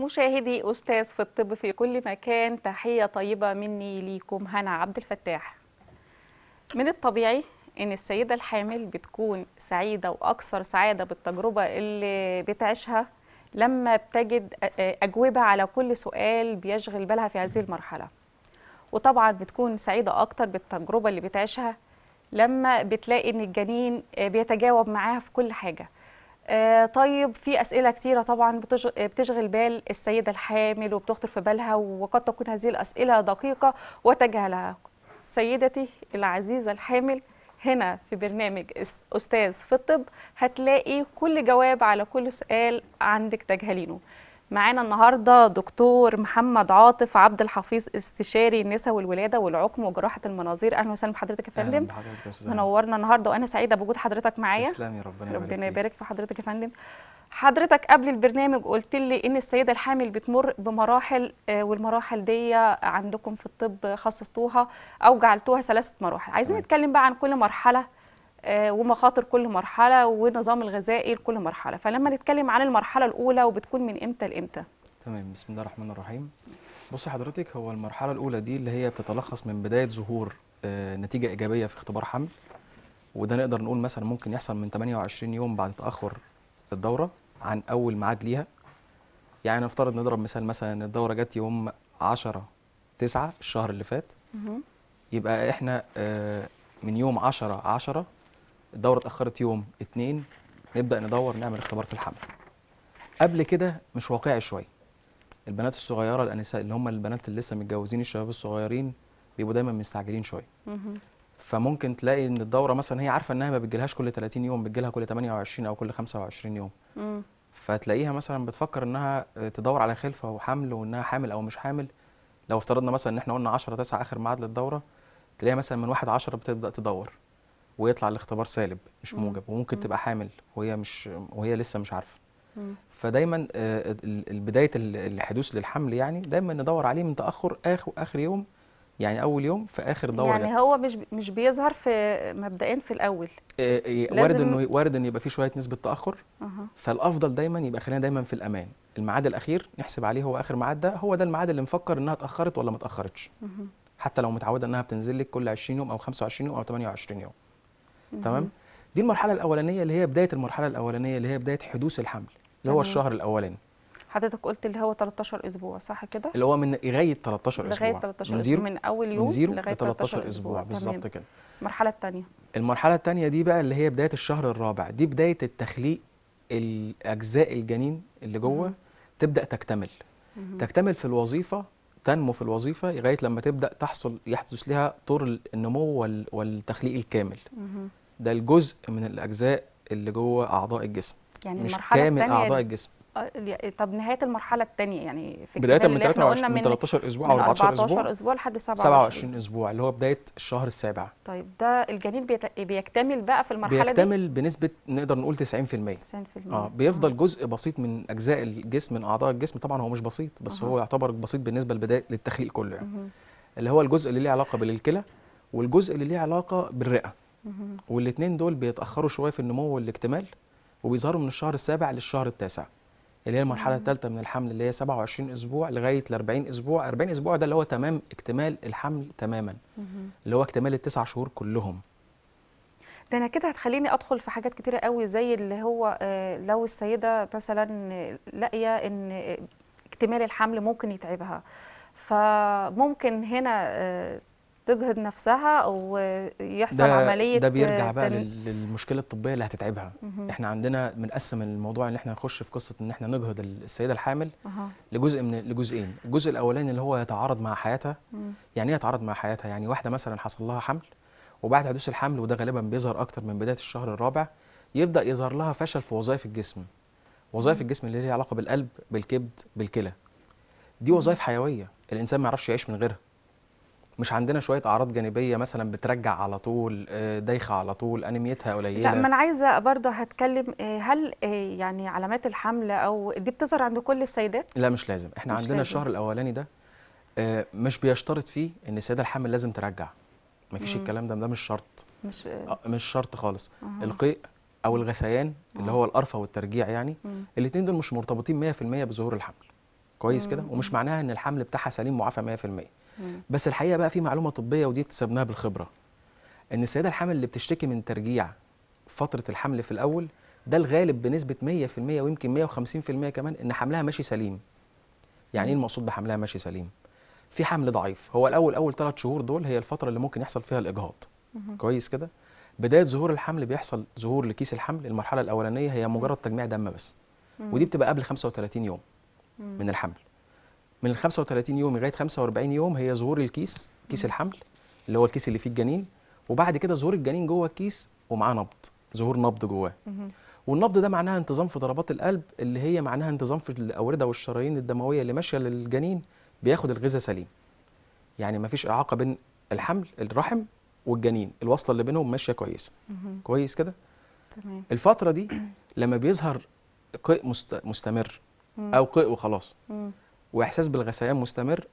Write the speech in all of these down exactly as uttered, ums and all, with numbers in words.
مشاهدي أستاذ في الطب في كل مكان، تحية طيبة مني ليكم. هنا عبد الفتاح. من الطبيعي إن السيدة الحامل بتكون سعيدة وأكثر سعادة بالتجربة اللي بتعيشها لما بتجد أجوبة على كل سؤال بيشغل بالها في هذه المرحلة، وطبعا بتكون سعيدة أكتر بالتجربة اللي بتعيشها لما بتلاقي إن الجنين بيتجاوب معاها في كل حاجة. طيب، في أسئلة كتيرة طبعا بتشغل بال السيدة الحامل وبتخطر في بالها، وقد تكون هذه الأسئلة دقيقة وتجاهلها. سيدتي العزيزة الحامل، هنا في برنامج أستاذ في الطب هتلاقي كل جواب على كل سؤال عندك تجهلينه. معانا النهارده دكتور محمد عاطف عبد الحفيظ، استشاري النساء والولاده والعقم وجراحه المناظير. اهلا وسهلا بحضرتك يا فندم. منورنا النهارده وانا سعيده بوجود حضرتك معايا. تسلم يا ربنا يبارك فيك. ربنا يبارك في حضرتك يا فندم. حضرتك قبل البرنامج قلت لي ان السيده الحامل بتمر بمراحل، والمراحل دي عندكم في الطب خصصتوها او جعلتوها ثلاثه مراحل. عايزين نتكلم بقى عن كل مرحله ومخاطر كل مرحله والنظام الغذائي لكل مرحله. فلما نتكلم عن المرحله الاولى، وبتكون من امتى لامتى؟ تمام، بسم الله الرحمن الرحيم. بص حضرتك، هو المرحله الاولى دي اللي هي بتتلخص من بدايه ظهور نتيجه ايجابيه في اختبار حمل، وده نقدر نقول مثلا ممكن يحصل من ثمانية وعشرين يوم بعد تاخر الدوره عن اول ميعاد ليها. يعني نفترض نضرب مثال، مثلا الدوره جت يوم عشرة تسعة الشهر اللي فات، يبقى احنا من يوم عشرة عشرة الدوره اتاخرت يوم اتنين، نبدا ندور نعمل اختبار في الحمل. قبل كده مش واقعي شويه. البنات الصغيره، الانساء اللي هم البنات اللي لسه متجوزين، الشباب الصغيرين بيبقوا دايما مستعجلين شويه. فممكن تلاقي ان الدوره مثلا هي عارفه انها ما بتجيلهاش كل ثلاثين يوم، بتجيلها كل ثمانية وعشرين او كل خمسة وعشرين يوم. مم. فتلاقيها مثلا بتفكر انها تدور على خلفه وحمل، وانها حامل او مش حامل. لو افترضنا مثلا ان احنا قلنا عشرة تسعة اخر ميعاد للدوره، تلاقيها مثلا من واحد عشرة بتبدا تدور، ويطلع الاختبار سالب مش موجب، وممكن تبقى حامل وهي مش وهي لسه مش عارفه. فدايما بدايه الحدوث للحمل يعني دايما ندور عليه من تاخر اخر اخر يوم، يعني اول يوم في اخر دوره. يعني جت. هو مش مش بيظهر في مبدئيا في الاول. وارد انه وارد ان يبقى في شويه نسبه تاخر. أه. فالافضل دايما يبقى خلينا دايما في الامان. الميعاد الاخير نحسب عليه هو اخر ميعاد، ده هو ده الميعاد اللي مفكر انها اتاخرت ولا ما اتاخرتش. أه. حتى لو متعوده انها بتنزل لك كل عشرين يوم او خمسة وعشرين يوم او ثمانية وعشرين يوم. تمام. دي المرحله الاولانيه اللي هي بدايه المرحله الاولانيه اللي هي بدايه حدوث الحمل، اللي هو الشهر الاولاني. حضرتك قلت اللي هو ثلاثة عشر اسبوع، صح كده؟ اللي هو من لغايه ثلاثة عشر اسبوع، لغايه ثلاثة عشر من, زيرو من اول يوم من زيرو لغايه ثلاثة عشر اسبوع بالظبط كده. المرحله الثانيه المرحله الثانيه دي بقى اللي هي بدايه الشهر الرابع، دي بدايه التخليق، الاجزاء الجنين اللي جوه مم. تبدا تكتمل مم. تكتمل في الوظيفه، تنمو في الوظيفه لغايه لما تبدا تحصل يحدث لها طور النمو والتخليق الكامل. مم. ده الجزء من الاجزاء اللي جوه اعضاء الجسم، يعني مش كامل اعضاء الجسم. طب نهايه المرحله الثانيه يعني في بدايه من ثلاثة عشر اسبوع او أربعة عشر اسبوع لحد سبعة وعشرين اسبوع اللي هو بدايه الشهر السابع. طيب ده الجنين بيكتمل بقى في المرحله بيكتمل دي، بيكتمل بنسبه نقدر نقول تسعين بالمية. تسعين بالمية اه بيفضل آه. جزء بسيط من اجزاء الجسم، من اعضاء الجسم. طبعا هو مش بسيط، بس آه. هو يعتبر بسيط بالنسبه لبدايه للتخليق كله يعني. آه. اللي هو الجزء اللي ليه علاقه بالكلى، والجزء اللي ليه علاقه بالرئه. والاثنين دول بيتاخروا شويه في النمو والاكتمال، وبيظهروا من الشهر السابع للشهر التاسع اللي هي المرحله الثالثه من الحمل، اللي هي سبعة وعشرين اسبوع لغايه ل أربعين اسبوع. أربعين اسبوع ده اللي هو تمام اكتمال الحمل تماما، اللي هو اكتمال التسع شهور كلهم. ده انا كده هتخليني ادخل في حاجات كتيره قوي، زي اللي هو لو السيده مثلا لاقيه ان اكتمال الحمل ممكن يتعبها، فممكن هنا تجهد نفسها ويحصل عمليه. ده بيرجع بقى تن... للمشكله الطبيه اللي هتتعبها. مه. احنا عندنا بنقسم الموضوع ان احنا نخش في قصه ان احنا نجهد السيده الحامل أه. لجزء من لجزئين. الجزء الاولاني اللي هو يتعارض مع حياتها. مه. يعني ايه يتعارض مع حياتها؟ يعني واحده مثلا حصل لها حمل، وبعد حدوث الحمل، وده غالبا بيظهر اكتر من بدايه الشهر الرابع، يبدا يظهر لها فشل في وظائف الجسم. وظائف الجسم اللي ليها علاقه بالقلب، بالكبد، بالكلى. دي وظائف حيويه الانسان ما يعرفش يعيش من غيرها. مش عندنا شويه اعراض جانبيه مثلا بترجع على طول، دايخه على طول، انيميتها قليله. لا، ما انا عايزه برضه هتكلم، هل يعني علامات الحمل او دي بتظهر عند كل السيدات؟ لا مش لازم. احنا مش عندنا لازم. الشهر الاولاني ده مش بيشترط فيه ان السيده الحامل لازم ترجع، ما فيش الكلام ده، ده مش شرط، مش مش شرط خالص. أه. القيء او الغثيان اللي هو القرفه والترجيع يعني، الاثنين دول مش مرتبطين مية بالمية بظهور الحمل. كويس كده، ومش معناها ان الحمل بتاعها سليم معافى مية في المية. بس الحقيقه بقى في معلومه طبيه ودي اكتسبناها بالخبره، ان السيده الحامل اللي بتشتكي من ترجيع فتره الحمل في الاول ده الغالب بنسبه مية في المية ويمكن مية وخمسين في المية كمان ان حملها ماشي سليم. يعني ايه المقصود بحملها ماشي سليم؟ في حمل ضعيف، هو الاول اول ثلاث شهور دول هي الفتره اللي ممكن يحصل فيها الاجهاض. كويس كده؟ بدايه ظهور الحمل بيحصل ظهور لكيس الحمل، المرحله الاولانيه هي مجرد تجميع دم بس، ودي بتبقى قبل خمسة وتلاتين يوم من الحمل. من ال خمسة وتلاتين يوم لغايه خمسة وأربعين يوم هي ظهور الكيس، كيس الحمل اللي هو الكيس اللي فيه الجنين، وبعد كده ظهور الجنين جوه الكيس ومعاه نبض، ظهور نبض جواه. والنبض ده معناها انتظام في ضربات القلب اللي هي معناها انتظام في الاورده والشرايين الدمويه اللي ماشيه للجنين، بياخد الغذاء سليم. يعني ما فيش اعاقه بين الحمل، الرحم والجنين، الوصله اللي بينهم ماشيه كويسه. كويس كده؟ تمام. الفتره دي لما بيظهر قيء مست... مستمر او قيء وخلاص واحساس بالغثيان مستمر،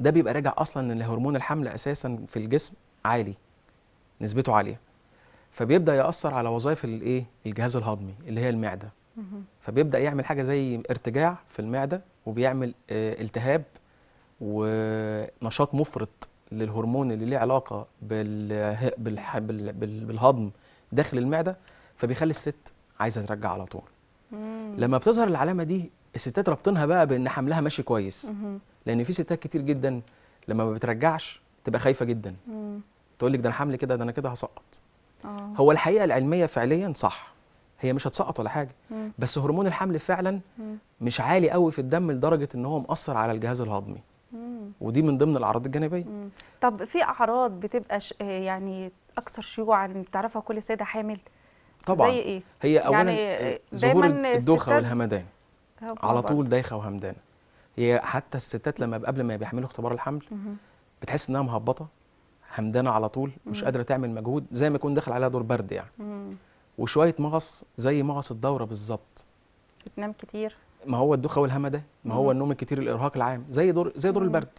ده بيبقى راجع اصلا ان هرمون الحمل اساسا في الجسم عالي، نسبته عاليه، فبيبدا ياثر على وظائف الايه الجهاز الهضمي اللي هي المعده، فبيبدا يعمل حاجه زي ارتجاع في المعده، وبيعمل آه التهاب ونشاط مفرط للهرمون اللي له علاقه بال... بالح... بال... بال... بالهضم داخل المعده، فبيخلي الست عايزه ترجع على طول. لما بتظهر العلامه دي الستات رابطينها بقى بان حملها ماشي كويس، لان في ستات كتير جدا لما ما بترجعش تبقى خايفه جدا، تقول لك ده انا حملي كده، ده انا كده هسقط. هو الحقيقه العلميه فعليا صح، هي مش هتسقط ولا حاجه، بس هرمون الحمل فعلا مش عالي قوي في الدم لدرجه ان هو مأثر على الجهاز الهضمي، ودي من ضمن الاعراض الجانبيه. طب في اعراض بتبقى يعني اكثر شيوعا بتعرفها كل سيده حامل؟ طبعا زي ايه؟ هي اولا يعني ظهور الدوخه والهمدان على طول، دايخه وهمدانه. هي حتى الستات لما قبل ما بيحملوا اختبار الحمل بتحس انها مهبطه، همدانه على طول، مش قادره تعمل مجهود، زي ما يكون داخل عليها دور برد يعني، وشويه مغص زي مغص الدوره بالظبط. بتنام كتير، ما هو الدوخه والهمدان، ما هو النوم الكتير، الارهاق العام، زي دور زي دور البرد،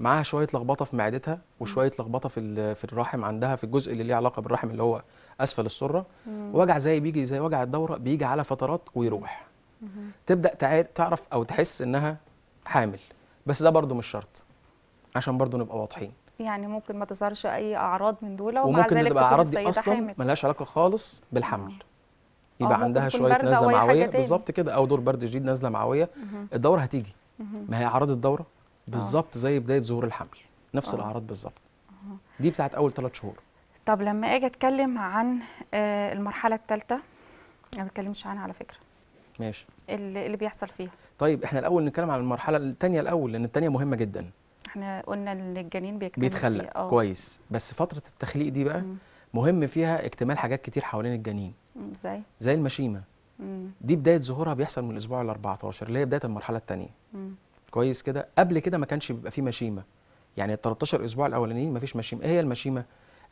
معاها شويه لخبطه في معدتها وشويه لخبطه في في الرحم عندها، في الجزء اللي ليه علاقه بالرحم اللي هو اسفل السره، وجع زي بيجي زي وجع الدوره، بيجي على فترات ويروح. تبدا تعرف او تحس انها حامل، بس ده برضو مش شرط عشان برضو نبقى واضحين، يعني ممكن ما تظهرش اي اعراض من دول ومع ذلك تبقى اعراض دي اصلا ملهاش علاقه خالص بالحمل، يبقى عندها شويه نزله معويه بالظبط كده، او دور برد شديد، نزله معويه، الدوره هتيجي، ما هي اعراض الدوره بالظبط زي بدايه ظهور الحمل، نفس الاعراض بالظبط، دي بتاعت اول ثلاث شهور. طب لما اجي اتكلم عن المرحله الثالثه، انا ما بتكلمش عنها على فكره، ماشي، اللي بيحصل فيها. طيب احنا الاول نتكلم عن المرحله الثانيه الاول، لان الثانيه مهمه جدا. احنا قلنا ان الجنين بيتخلق كويس، بس فتره التخليق دي بقى مم. مهم فيها اكتمال حاجات كتير حوالين الجنين، ازاي زي المشيمه، مم. دي بدايه ظهورها بيحصل من الاسبوع ال أربعتاشر اللي هي بدايه المرحله الثانيه. كويس كده؟ قبل كده ما كانش بيبقى فيه مشيمه، يعني ال تلتاشر اسبوع الاولانيين ما فيش مشيمه. ايه هي المشيمه؟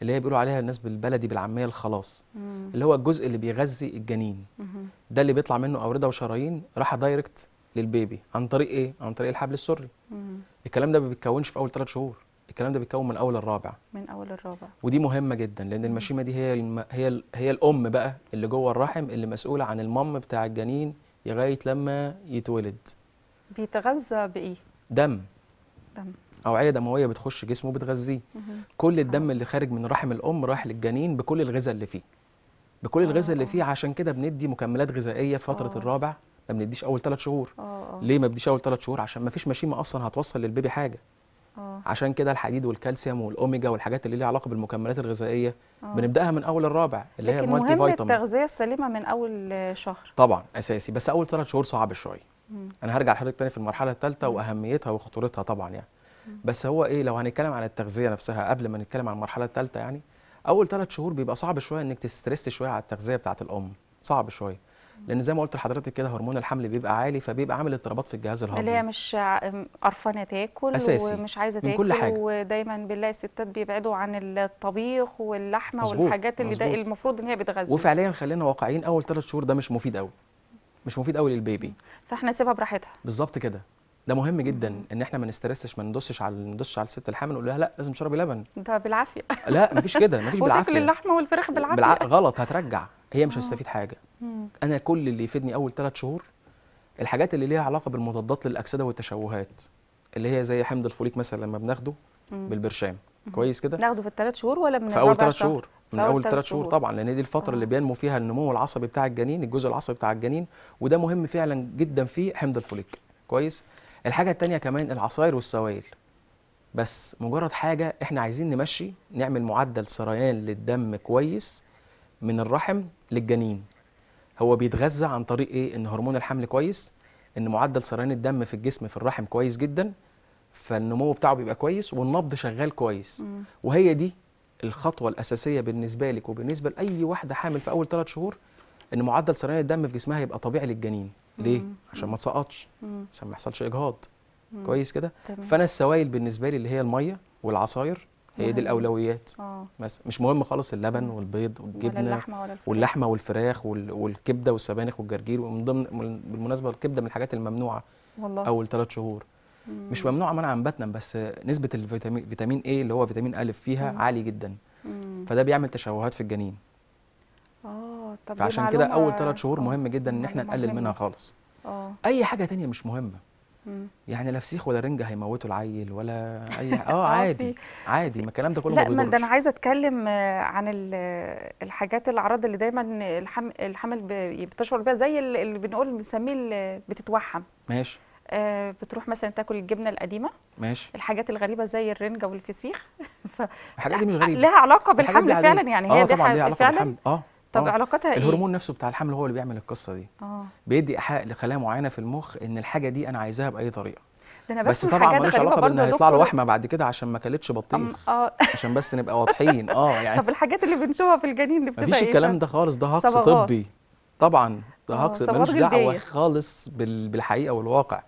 اللي هي بيقولوا عليها الناس بالبلدي بالعاميه الخلاص، مم. اللي هو الجزء اللي بيغذي الجنين، مم. ده اللي بيطلع منه اورده وشرايين راحه دايركت للبيبي، عن طريق ايه؟ عن طريق الحبل السري. مم. الكلام ده ما بيتكونش في اول ثلاث شهور، الكلام ده بيتكون من اول الرابع، من اول الرابع، ودي مهمه جدا لان المشيمه دي هي الم... هي ال... هي الام بقى اللي جوه الرحم اللي مسؤوله عن المام بتاع الجنين لغايه لما يتولد. بيتغذى بايه؟ دم، دم، اوعيه دمويه بتخش جسمه وبتغذيه. كل الدم اللي خارج من رحم الام رايح للجنين بكل الغذاء اللي فيه، بكل الغذاء اللي فيه. عشان كده بندي مكملات غذائيه في فتره أوه. الرابع، ما بنديش اول ثلاث شهور. أوه. ليه ما بنديش اول ثلاث شهور؟ عشان ما فيش مشيمه اصلا هتوصل للبيبي حاجه. أوه. عشان كده الحديد والكالسيوم والاوميجا والحاجات اللي ليها علاقه بالمكملات الغذائيه أوه. بنبداها من اول الرابع اللي هي المالتي فيتامين. لكن مهم التغذيه السليمه من اول شهر طبعا اساسي، بس اول ثلاث شهور صعب شويه. انا هرجع لحضرتك تاني في المرحله الثالثه واهميتها وخطورتها طبعا يعني. مم. بس هو ايه لو هنتكلم عن التغذيه نفسها قبل ما نتكلم عن المرحله الثالثه، يعني اول ثلاث شهور بيبقى صعب شويه انك تسترس شويه على التغذيه بتاعه الام، صعب شويه لان زي ما قلت لحضرتك كده هرمون الحمل بيبقى عالي، فبيبقى عامل اضطرابات في الجهاز الهضمي، اللي هي مش قرفانه تاكل أساسي. ومش عايزه تاكل من كل حاجة. ودايما بنلاقي الستات بيبعدوا عن الطبيخ واللحمه مزبوط. والحاجات اللي مزبوط. ده المفروض ان هي بتغذي، وفعليا خلينا واقعيين اول ثلاث شهور ده مش مفيد قوي، مش مفيد قوي للبيبي، فاحنا نسيبها براحتها بالظبط كده. ده مهم جدا ان احنا ما نسترسش، ما ندوسش على ندوسش على الست الحامل نقول لها لا لازم تشربي لبن، ده بالعافيه لا مفيش كده، مفيش بالعافيه، وتاكل اللحمه والفراخ بالعافيه، بالع... غلط، هترجع، هي مش هتستفيد حاجه. انا كل اللي يفيدني اول ثلاث شهور الحاجات اللي ليها علاقه بالمضادات للاكسده والتشوهات اللي هي زي حمض الفوليك مثلا لما بناخده بالبرشام كويس كده، ناخده في الثلاث شهور ولا من في اول ثلاث شهور؟ من اول ثلاث شهور طبعا، لان دي الفتره أوه. اللي بينمو فيها النمو العصبي بتاع الجنين، الجزء العصبي بتاع الجنين، وده مهم فعلا جدا فيه حمض الفوليك كويس. الحاجه الثانيه كمان العصاير والسوائل، بس مجرد حاجه احنا عايزين نمشي نعمل معدل سريان للدم كويس من الرحم للجنين. هو بيتغذى عن طريق ايه؟ ان هرمون الحمل كويس، ان معدل سريان الدم في الجسم في الرحم كويس جدا، فالنمو بتاعه بيبقى كويس والنبض شغال كويس. مم. وهي دي الخطوه الاساسيه بالنسبه لك وبالنسبه لاي واحده حامل في اول ثلاث شهور، ان معدل سريان الدم في جسمها يبقى طبيعي للجنين. ليه؟ مم. عشان ما تسقطش، عشان ما يحصلش اجهاض. مم. كويس كده. فانا السوائل بالنسبه لي اللي هي الميه والعصاير هي مهم. دي الاولويات. آه. مثلا مش مهم خالص اللبن والبيض والجبنه ولا اللحمة ولا واللحمه والفراخ والكبده والسبانخ والجرجير. ومن ضمن بالمناسبه الكبده من الحاجات الممنوعه والله. اول ثلاث شهور مم. مش ممنوعه منعا باتا، بس نسبه الفيتامين فيتامين ايه اللي هو فيتامين أ فيها مم. عالي جدا. مم. فده بيعمل تشوهات في الجنين. اه طب فعشان كده اول ثلاث شهور مهم جدا ان احنا نقلل منها خالص. اه اي حاجه ثانيه مش مهمه. مم. يعني لا فسيخ ولا رنجه هيموتوا العيل ولا اي اه عادي عادي، ما الكلام ده كله ما بيضرش. لا ما ده انا عايزه اتكلم عن الحاجات الاعراض اللي دايما الحمل بتشعر بيها، زي اللي بنقول بنسميه بتتوحم. ماشي. بتروح مثلا تاكل الجبنه القديمه، ماشي، الحاجات الغريبه زي الرنجه والفسيخ. الحاجات دي مش غريبه، لها علاقه بالحمل فعلا يعني. هي آه طبعا لها علاقه بالحمل. اه طب علاقتها ايه؟ الهرمون نفسه بتاع الحمل هو اللي بيعمل القصه دي. اه بيدي ايحاء لخلايا معينه في المخ ان الحاجه دي انا عايزاها باي طريقه. ده انا بس, بس طبعا مالوش علاقه بان هيطلع له وحمه بعد كده عشان ما كلتش بطيخ. اه عشان بس نبقى واضحين. اه يعني طب الحاجات اللي بنشوفها في الجنين دي بتبقى مفيش ايه؟ مفيش الكلام ده خالص، ده هجص طبي طبعا، ده هجص ملوش دعوه خالص بالحقيقه والواقع.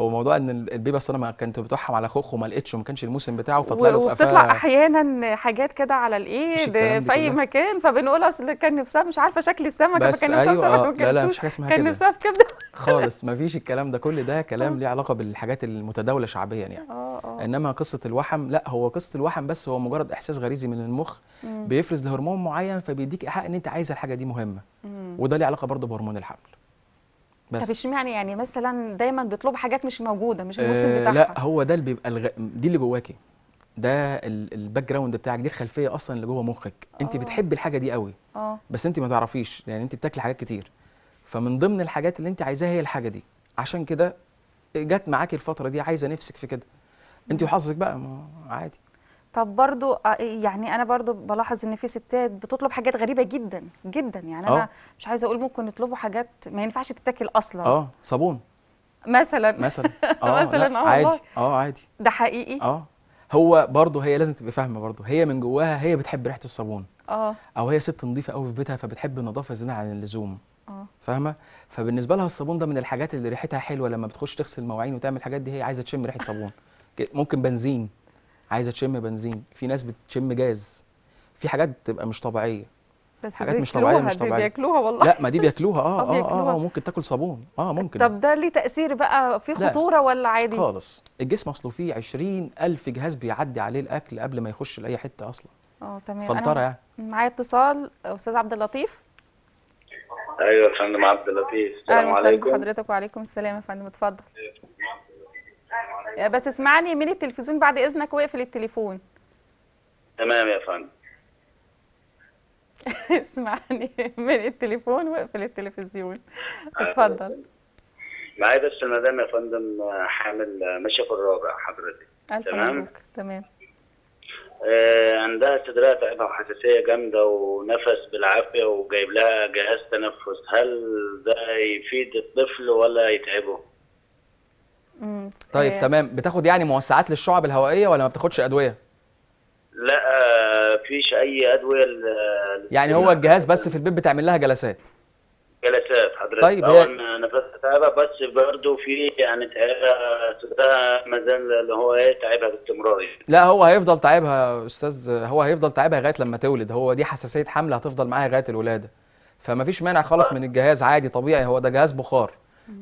هو موضوع ان البيبي اصل انا كنت بتوحم على خوخه وما لقيتش وما كانش الموسم بتاعه فطلع له في قفاه، وبتطلع احيانا حاجات كده على الايه في اي مكان، فبنقول اصل كان نفسها مش عارفه شكل السمكه، فكان نفسها أيوة سمكه. آه لا لا مش حاجه اسمها كده، كان نفسها في كبده خالص. ما فيش الكلام ده، كل ده كلام ليه علاقه بالحاجات المتداوله شعبيا يعني. اه اه انما قصه الوحم لا، هو قصه الوحم بس هو مجرد احساس غريزي من المخ مم. بيفرز لهرمون معين فبيديك ايحاء ان انت عايزه الحاجه دي مهمه. مم. وده ليه علاقه برضه بهرمون الحمل. بس طب اشمعنى يعني مثلا دايما بيطلبوا حاجات مش موجوده، مش الموسم أه بتاعها؟ لا هو ده اللي بيبقى الغ... دي اللي جواكي، ده الباك جراوند بتاعك، دي الخلفيه اصلا اللي جوه مخك. انت بتحبي الحاجه دي قوي أوه. بس انت ما تعرفيش يعني، انت بتاكلي حاجات كتير، فمن ضمن الحاجات اللي انت عايزاها هي الحاجه دي، عشان كده جت معاكي الفتره دي عايزه نفسك في كده. انت وحظك بقى، ما عادي. طب برضو يعني انا برضو بلاحظ ان في ستات بتطلب حاجات غريبه جدا جدا يعني. أوه. انا مش عايزه اقول ممكن يطلبوا حاجات ما ينفعش تتاكل اصلا. اه صابون مثلا مثلا اه مثلا عادي. اه عادي ده حقيقي. اه هو برضو هي لازم تبقى فاهمه، برضو هي من جواها هي بتحب ريحه الصابون. اه او هي ست نظيفه قوي في بيتها فبتحب النظافه زياده عن اللزوم. اه فاهمه، فبالنسبه لها الصابون ده من الحاجات اللي ريحتها حلوه، لما بتخش تغسل مواعين وتعمل الحاجات دي هي عايزه تشم ريحه صابون. ممكن بنزين، عايزه تشم بنزين، في ناس بتشم جاز، في حاجات بتبقى مش طبيعيه، بس حاجات مش طبيعيه مش طبيعيه بياكلوها والله. لا ما دي بياكلوها. اه اه بيأكلوها. اه ممكن تاكل صابون. اه ممكن. طب ده ليه تاثير بقى؟ في خطوره ولا عادي خالص؟ الجسم اصله فيه عشرين ألف جهاز بيعدي عليه الاكل قبل ما يخش لاي حته اصلا. اه تمام. فلتره يعني. معايا اتصال استاذ عبد اللطيف. ايوه يا فندم عبد اللطيف. السلام عليكم. حضرتك وعليكم السلام يا فندم، اتفضل. بس اسمعني من التلفزيون بعد اذنك واقفل التليفون. تمام يا فندم. اسمعني من التليفون واقفل التلفزيون. اتفضل. معايا بس المدام يا فندم حامل ماشيه في الرابع حضرتك. تمام تمام. آه عندها صدرها تعبها وحساسيه جامده ونفس بالعافيه وجايب لها جهاز تنفس، هل ده يفيد الطفل ولا يتعبه؟ طيب تمام. بتاخد يعني موسعات للشعب الهوائيه ولا ما بتاخدش ادويه؟ لا مفيش اي ادويه. يعني هو الجهاز بس في البيت بتعمل لها جلسات. جلسات حضرتك. طيب هي نفسها تعبها بس برضه في يعني تعبها ما زال اللي هو ايه تعبها باستمرار. لا هو هيفضل تعبها يا استاذ، هو هيفضل تعبها لغايه لما تولد، هو دي حساسيه حمل هتفضل معاها لغايه الولاده. فمفيش مانع خالص من الجهاز، عادي طبيعي، هو ده جهاز بخار.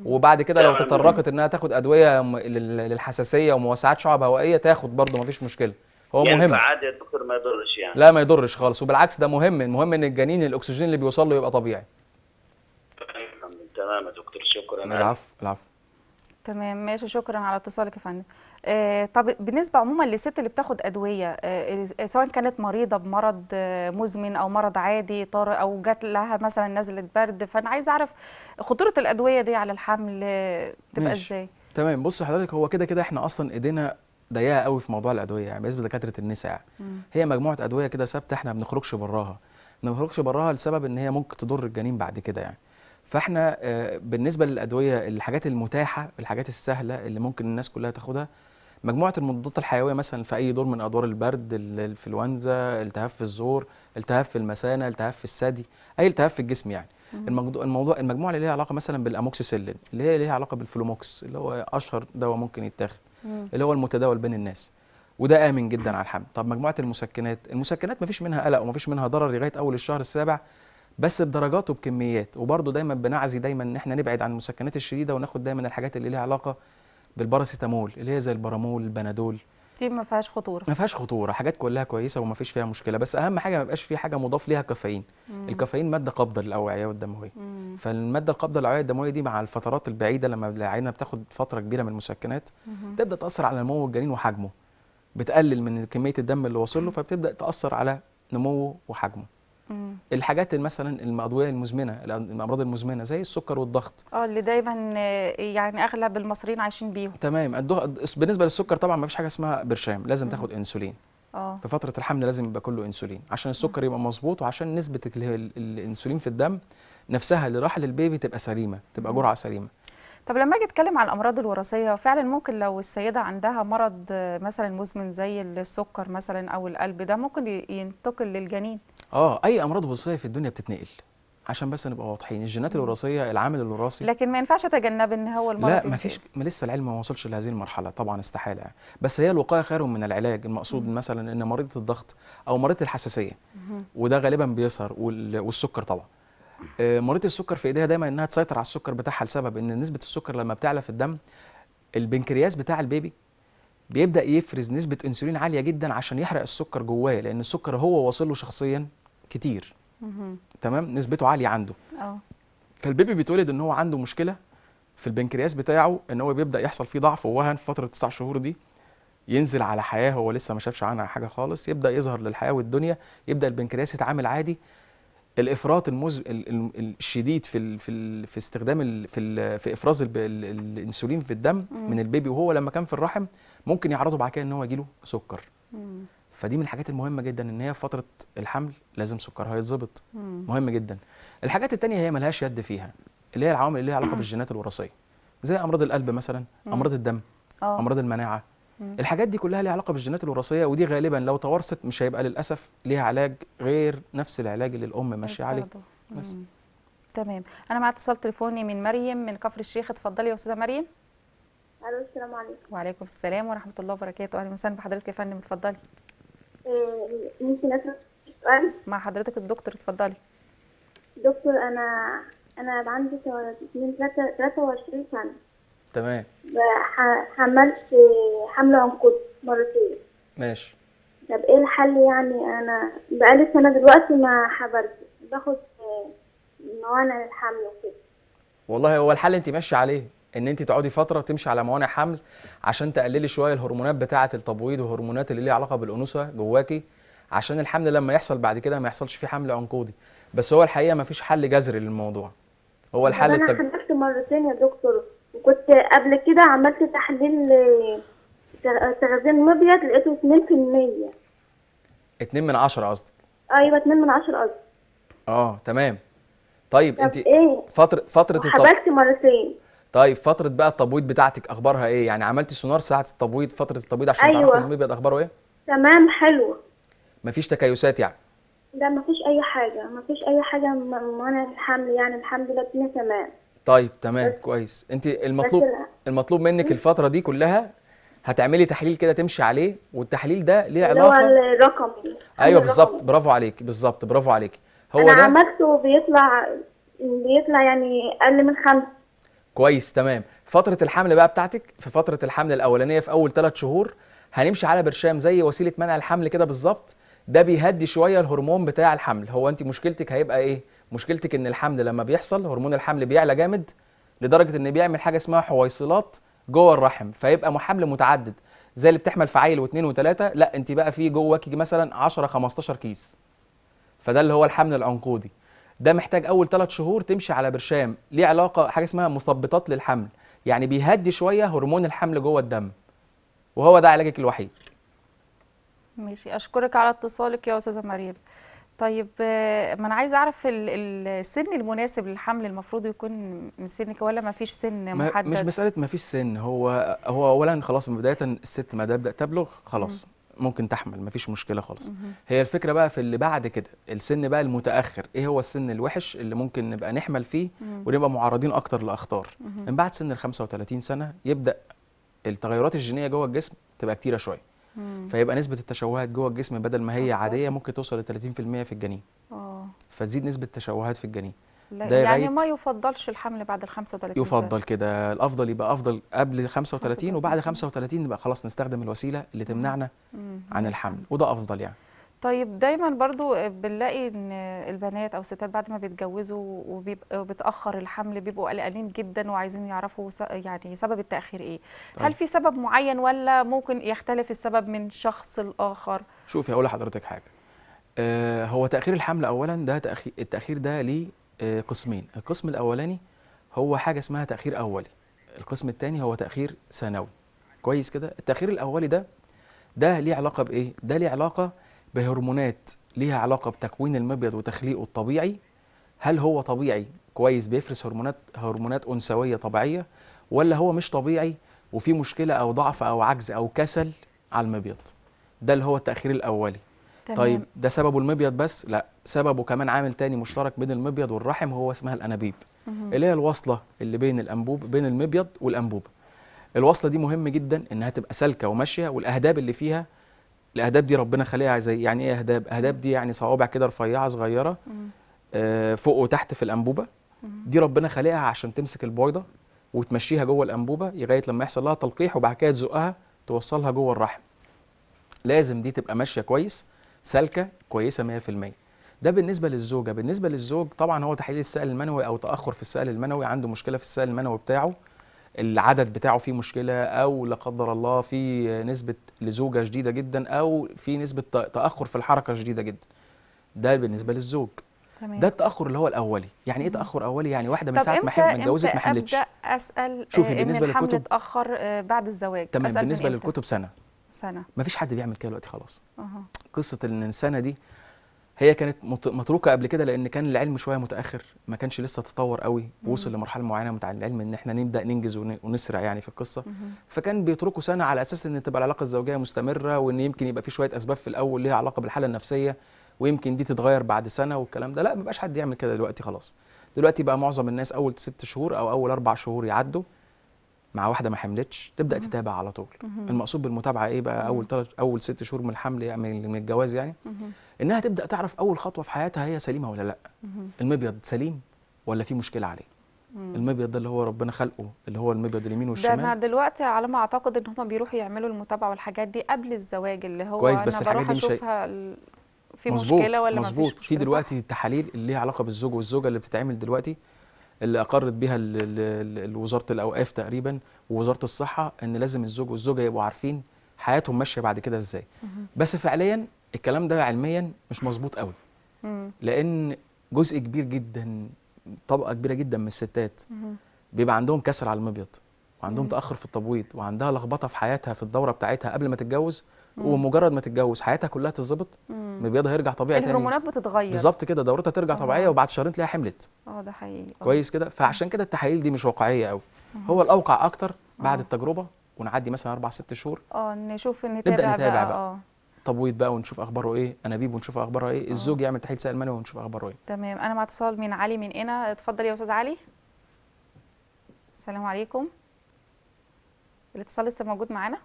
وبعد كده لو تطرقت انها تاخد ادويه للحساسيه وموسعات شعب هوائيه تاخد برضه مفيش مشكله. هو يعني مهم عادي يا دكتور، ما يضرش يعني؟ لا ما يضرش خالص، وبالعكس ده مهم. المهم ان الجنين الاكسجين اللي بيوصل له يبقى طبيعي. تمام يا دكتور، شكرا. العفو العفو. تمام ماشي، شكرا على اتصالك يا فندم. آه طب بالنسبه عموما للست اللي بتاخد ادويه، آه سواء كانت مريضه بمرض آه مزمن او مرض عادي طارئ او جات لها مثلا نزله برد، فانا عايزه اعرف خطوره الادويه دي على الحمل آه تبقى ازاي؟ تمام. بص حضرتك، هو كده كده احنا اصلا ايدينا ضيقه قوي في موضوع الادويه، يعني بالنسبه لدكاتره النساء هي مجموعه ادويه كده ثابته احنا ما بنخرجش براها، ما بنخرجش براها لسبب ان هي ممكن تضر الجنين بعد كده يعني. فاحنا بالنسبه للادويه، الحاجات المتاحه، الحاجات السهله اللي ممكن الناس كلها تاخدها، مجموعه المضادات الحيويه مثلا في اي دور من ادوار البرد، الانفلونزا، التهاب في الزور، التهاب في المثانه، التهاب في الثدي، اي التهاب في الجسم يعني. الموضوع المجموعه اللي ليها علاقه مثلا بالاموكسيسيلين، اللي هي ليها علاقه بالفلوموكس، اللي هو اشهر دواء ممكن يتاخد، اللي هو المتداول بين الناس، وده امن جدا على الحمل. طب مجموعه المسكنات، المسكنات مفيش منها قلق ومفيش منها ضرر لغايه اول الشهر السابع، بس بدرجات وبكميات، وبرضه دايما بنعزي دايما ان احنا نبعد عن المسكنات الشديده، وناخد دايما الحاجات اللي ليها علاقه بالباراسيتامول، اللي هي زي البرامول، البنادول، دي ما فيهاش خطوره، ما فيهاش خطوره، حاجات كلها كويسه وما فيش فيها مشكله. بس اهم حاجه ما يبقاش في حاجه مضاف ليها كافيين. مم. الكافيين ماده قابضه للاوعيه والدمويه، مم. فالماده القابضه للاوعيه والدمويه دي مع الفترات البعيده، لما العينه بتاخد فتره كبيره من المسكنات، مم. تبدا تاثر على نمو الجنين وحجمه، بتقلل من كميه الدم اللي واصل له، فبتبدا تاثر على نموه وحجمه. مم. الحاجات مثلا الادويه المزمنه، الامراض المزمنه زي السكر والضغط، اه اللي دايما يعني اغلب المصريين عايشين بيهم. تمام. بالنسبه للسكر طبعا ما فيش حاجه اسمها برشام، لازم مم. تاخد انسولين. اه في فتره الحمل لازم يبقى كله انسولين، عشان السكر مم. يبقى مظبوط، وعشان نسبه الانسولين في الدم نفسها اللي راح للبيبي تبقى سليمه، تبقى جرعه سليمه. طب لما اجي اتكلم عن الامراض الوراثيه، فعلا ممكن لو السيده عندها مرض مثلا مزمن زي السكر مثلا او القلب، ده ممكن ينتقل للجنين؟ اه اي امراض وراثيه في الدنيا بتتنقل، عشان بس نبقى واضحين، الجينات الوراثيه العامل الوراثي، لكن ما ينفعش اتجنب ان هو المرض. لا ما فيش، ما لسه العلم ما وصلش لهذه المرحله طبعا، استحاله يعني. بس هي الوقايه خير من العلاج. المقصود مم. مثلا ان مريضه الضغط او مريضه الحساسيه، مم. وده غالبا بيظهر، والسكر طبعا، مريض السكر في ايديها دايما انها تسيطر على السكر بتاعها، لسبب ان نسبه السكر لما بتعلى في الدم، البنكرياس بتاع البيبي بيبدا يفرز نسبه انسولين عاليه جدا عشان يحرق السكر جواه، لان السكر هو واصل له شخصيا كتير. تمام. نسبته عاليه عنده. اه فالبيبي بيتولد ان هو عنده مشكله في البنكرياس بتاعه، ان هو بيبدا يحصل فيه ضعف ووهن في فتره تسع شهور دي، ينزل على حياه هو لسه ما شافش عنها حاجه خالص، يبدا يظهر للحياه والدنيا، يبدا البنكرياس يتعامل عادي. الافراط المز... الشديد في ال... في ال... في استخدام ال... في ال... في افراز ال... الانسولين في الدم مم. من البيبي وهو لما كان في الرحم، ممكن يعرضه بعد كده ان هو يجيله سكر. مم. فدي من الحاجات المهمه جدا، ان هي فتره الحمل لازم سكرها يتظبط، مهم جدا. الحاجات الثانيه هي ملهاش يد فيها، اللي هي العوامل اللي ليها علاقه بالجينات الوراثيه، زي امراض القلب مثلا، مم. امراض الدم، أوه. امراض المناعه، مم. الحاجات دي كلها ليها علاقه بالجينات الوراثيه، ودي غالبا لو توارثت مش هيبقى للاسف ليها علاج غير نفس العلاج اللي الام ماشيه عليه. بس تمام. انا مع اتصال تليفوني من مريم من كفر الشيخ. اتفضلي يا استاذه مريم. الو، السلام عليكم. وعليكم السلام ورحمه الله وبركاته، اهلا وسهلا بحضرتك يا فندم. اتفضلي. ممكن اسالك سؤال؟ مع حضرتك الدكتور، اتفضلي. دكتور انا انا عندي ثلاثة وعشرين سنه. تمام. حملت حمله عنقود مرتين. ماشي. طب ايه الحل؟ يعني انا بقالي سنه دلوقتي ما حبرت، باخد موانع الحمل وكده. والله هو الحل انت ماشيه عليه، ان انت تقعدي فتره تمشي على موانع حمل عشان تقللي شويه الهرمونات بتاعه التبويض وهرمونات اللي ليها علاقه بالانوثه جواكي، عشان الحمل لما يحصل بعد كده ما يحصلش فيه حمل عنقودي. بس هو الحقيقه ما فيش حل جذري للموضوع. هو الحل انا التج... حملت مرتين يا دكتور، وكنت قبل كده عملت تحليل تخزين مبيض لقيته اتنين في المية. اتنين من عشرة قصدك؟ ايوه اتنين من عشرة قصدي. اه تمام. طيب انت إيه؟ فتره فتره حبست مرتين. طيب فترة بقى التبويض بتاعتك أخبارها إيه؟ يعني عملتي سونار ساعة التبويض، فترة التبويض عشان أيوة. تعرفي المبيض أخباره إيه؟ تمام. حلوة. مفيش تكيسات يعني؟ لا مفيش أي حاجة، مفيش أي حاجة وأنا الحمل يعني الحمد لله الدنيا تمام. طيب تمام كويس. أنت المطلوب المطلوب منك الفترة دي كلها هتعملي تحليل كده تمشي عليه، والتحليل ده ليه علاقة اللي هو الرقمي. أيوه بالظبط، برافو عليكي، بالظبط برافو عليكي. هو أنا ده عملته بيطلع بيطلع يعني أقل من خمسة. كويس تمام. فترة الحمل بقى بتاعتك، في فترة الحمل الأولانية في أول ثلاث شهور هنمشي على برشام زي وسيلة منع الحمل كده بالظبط، ده بيهدي شوية الهرمون بتاع الحمل. هو أنت مشكلتك هيبقى إيه؟ مشكلتك ان الحمل لما بيحصل هرمون الحمل بيعلى جامد لدرجه ان بيعمل حاجه اسمها حويصلات جوه الرحم، فيبقى حمل متعدد زي اللي بتحمل في عيل واثنين وثلاثه، لا انت بقى في جواكي مثلا عشرة خمستاشر كيس. فده اللي هو الحمل العنقودي. ده محتاج اول ثلاث شهور تمشي على برشام ليه علاقه حاجه اسمها مثبطات للحمل، يعني بيهدي شويه هرمون الحمل جوه الدم. وهو ده علاجك الوحيد. ماشي، اشكرك على اتصالك يا استاذه مريم. طيب ما انا عايزه اعرف السن المناسب للحمل المفروض يكون من سنك ولا ما فيش سن محدد؟ مش مساله ما فيش سن، هو هو اولا خلاص من بدايه الست ما تبدا تبلغ خلاص م. ممكن تحمل ما فيش مشكله خالص. هي الفكره بقى في اللي بعد كده، السن بقى المتاخر، ايه هو السن الوحش اللي ممكن نبقى نحمل فيه م. ونبقى معرضين اكتر لاخطار؟ من بعد سن ال خمسة وتلاتين سنه يبدا التغيرات الجينيه جوه الجسم تبقى كتيره شويه، فيبقى نسبة التشوهات جوه الجسم بدل ما هي عادية ممكن توصل ل تلاتين في المية في الجنين. اه فتزيد نسبة التشوهات في الجنين. ده يعني ما يفضلش الحمل بعد ال خمسة وتلاتين؟ يفضل كده، الأفضل يبقى أفضل قبل خمسة وتلاتين وبعد خمسة وتلاتين نبقى خلاص نستخدم الوسيلة اللي تمنعنا مم. عن الحمل، وده أفضل يعني. طيب دايما برضو بنلاقي ان البنات او الستات بعد ما بيتجوزوا وبيتاخر الحمل بيبقوا قلقانين جدا وعايزين يعرفوا يعني سبب التاخير ايه. طيب. هل في سبب معين ولا ممكن يختلف السبب من شخص لاخر؟ شوفي هقول لحضرتك حاجه، آه هو تاخير الحمل اولا ده تأخير، التاخير ده ليه آه قسمين، القسم الاولاني هو حاجه اسمها تاخير اولي، القسم الثاني هو تاخير ثانوي. كويس كده. التاخير الاولي ده ده ليه علاقه بايه؟ ده ليه علاقه بهرمونات ليها علاقه بتكوين المبيض وتخليقه الطبيعي. هل هو طبيعي كويس بيفرز هرمونات هرمونات انثويه طبيعيه، ولا هو مش طبيعي وفي مشكله او ضعف او عجز او كسل على المبيض؟ ده اللي هو التاخير الاولي. تمام. طيب ده سببه المبيض بس؟ لا، سببه كمان عامل تاني مشترك بين المبيض والرحم، هو اسمها الانابيب مه. اللي هي الوصله اللي بين الانبوب بين المبيض والانبوبه. الوصله دي مهم جدا انها تبقى سالكه وماشيه، والاهداب اللي فيها الاهداب دي ربنا خليها زي يعني ايه اهداب؟ اهداب دي يعني صوابع كده رفيعه صغيره آه فوق وتحت في الانبوبه، دي ربنا خليها عشان تمسك البويضه وتمشيها جوه الانبوبه لغايه لما يحصل لها تلقيح، وبعد كده تزقها توصلها جوه الرحم. لازم دي تبقى ماشيه كويس سالكه كويسه مية في المية. ده بالنسبه للزوجه، بالنسبه للزوج طبعا هو تحليل السائل المنوي او تاخر في السائل المنوي، عنده مشكله في السائل المنوي بتاعه، العدد بتاعه فيه مشكله، او لا قدر الله في نسبه لزوجه شديده جدا، او في نسبه تاخر في الحركه شديده جدا. ده بالنسبه للزوج. تمام. ده التاخر اللي هو الاولي. يعني ايه تاخر اولي؟ يعني واحده من ساعه ما اتجوزت ما حملتش. طب امتى ابدا اسال شوفي ان بالنسبه الحمل للكتب اتاخر بعد الزواج؟ تمام. بالنسبه للكتب سنه سنه، ما فيش حد بيعمل كده دلوقتي خلاص. أه. قصه ان السنه دي هي كانت متروكه قبل كده لان كان العلم شويه متاخر، ما كانش لسه تطور قوي ووصل لمرحله معينه من العلم ان احنا نبدا ننجز ونسرع يعني في القصه. فكان بيتركوا سنه على اساس ان تبقى العلاقه الزوجيه مستمره، وان يمكن يبقى في شويه اسباب في الاول ليها علاقه بالحاله النفسيه ويمكن دي تتغير بعد سنه والكلام ده. لا، ما بقاش حد يعمل كده دلوقتي خلاص. دلوقتي بقى معظم الناس اول ست شهور او اول اربع شهور يعدوا مع واحده ما حملتش تبدا تتابع على طول. المقصود بالمتابعه ايه بقى؟ اول تلت اول ست شهور من الحمل من الجواز يعني انها تبدا تعرف اول خطوه في حياتها هي سليمه ولا لا، المبيض سليم ولا في مشكله عليه. المبيض ده اللي هو ربنا خلقه اللي هو المبيض اليمين والشمال. ده انا دلوقتي على ما اعتقد ان هم بيروحوا يعملوا المتابعه والحاجات دي قبل الزواج، اللي هو كويس، بس انا بروح اشوفها مش... في مزبوط. مشكله ولا مفيش مشكله. في دلوقتي التحاليل اللي ليها علاقه بالزوج والزوجه اللي بتتعمل دلوقتي، اللي اقرت بها وزاره الاوقاف تقريبا ووزاره الصحه، ان لازم الزوج والزوجه يبقوا عارفين حياتهم ماشيه بعد كده ازاي. بس فعليا الكلام ده علميا مش مظبوط قوي، لان جزء كبير جدا طبقه كبيره جدا من الستات بيبقى عندهم كسر على المبيض وعندهم تاخر في التبويض وعندها لخبطه في حياتها في الدوره بتاعتها قبل ما تتجوز، ومجرد ما تتجوز حياتها كلها تتظبط، مبيضها يرجع طبيعي تاني، الهرمونات بتتغير بالظبط كده، دورتها ترجع أوه. طبيعيه، وبعد شهرين تلاقيها حملت. اه ده حقيقي. كويس كده. فعشان كده التحاليل دي مش واقعيه قوي. هو الاوقع اكتر بعد أوه. التجربه ونعدي مثلا اربع ست شهور اه نشوف نتابع نتابع بقى, بقى. تبويض بقى ونشوف اخباره ايه، انابيب ونشوف اخبارها ايه، أوه. الزوج يعمل تحليل سائل منوي ونشوف اخباره ايه. تمام. انا مع اتصال من علي من هنا. اتفضل يا استاذ علي. السلام عليكم. الاتصال لسه موجود معانا؟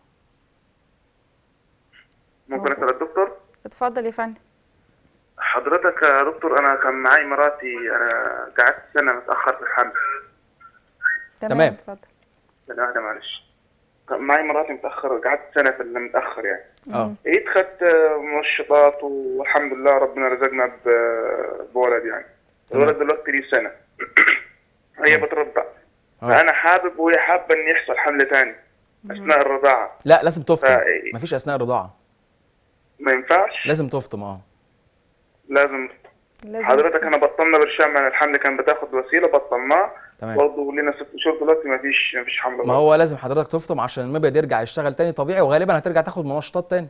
ممكن اسال الدكتور؟ اتفضل يا فندم. حضرتك يا دكتور انا كان معايا مراتي، انا قعدت سنه متاخر في الحمل. تمام. اتفضل. لا واحده معلش. كان معايا مراتي متاخر، قعدت سنه في المتاخر يعني. اه. جيت خدت منشطات والحمد لله ربنا رزقنا بولد يعني. الولد دلوقتي ليه سنه هي بترضع، فانا حابب وهي حابه ان يحصل حمل ثاني اثناء الرضاعه. لا لازم تفطم، مفيش اثناء الرضاعه ما ينفعش، لازم تفطم. اه لازم لازم حضرتك احنا بطلنا برشام عن الحمل، كان بتاخد وسيله بطلناها برضه لنا ست شهور دلوقتي مفيش مفيش حمل. ما هو لازم حضرتك تفطم عشان المبيض يرجع يشتغل تاني طبيعي، وغالبا هترجع تاخد منشطات تاني.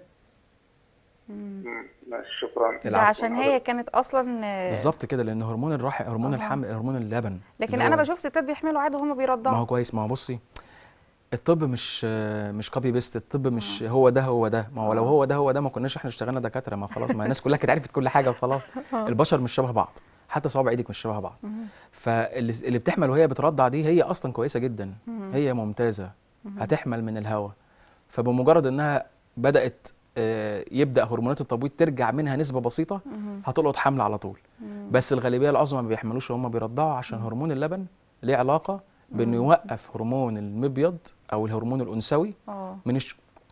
امم شكرا. ده عشان هي كانت اصلا بالظبط كده، لان هرمون الرحم هرمون الحمل هرمون اللبن، لكن انا بشوف ستات بيحملوا عادي وهم بيرضعوا. ما هو كويس، ما هو بصي الطب مش مش كوبي بيست، الطب مش هو ده هو ده، ما هو لو هو ده هو ده ما كناش احنا اشتغلنا دكاتره، ما خلاص ما الناس كلها كانت عرفت كل حاجه وخلاص. البشر مش شبه بعض، حتى صوابع ايدك مش شبه بعض. فاللي بتحمل وهي بترضع دي هي اصلا كويسه جدا، هي ممتازه، هتحمل من الهواء، فبمجرد انها بدات يبدا هرمونات التبويض ترجع منها نسبه بسيطه هتلقط حمل على طول. بس الغالبيه العظمى ما بيحملوش وهم بيرضعوا، عشان هرمون اللبن ليه علاقه بانه يوقف هرمون المبيض او الهرمون الانثوي من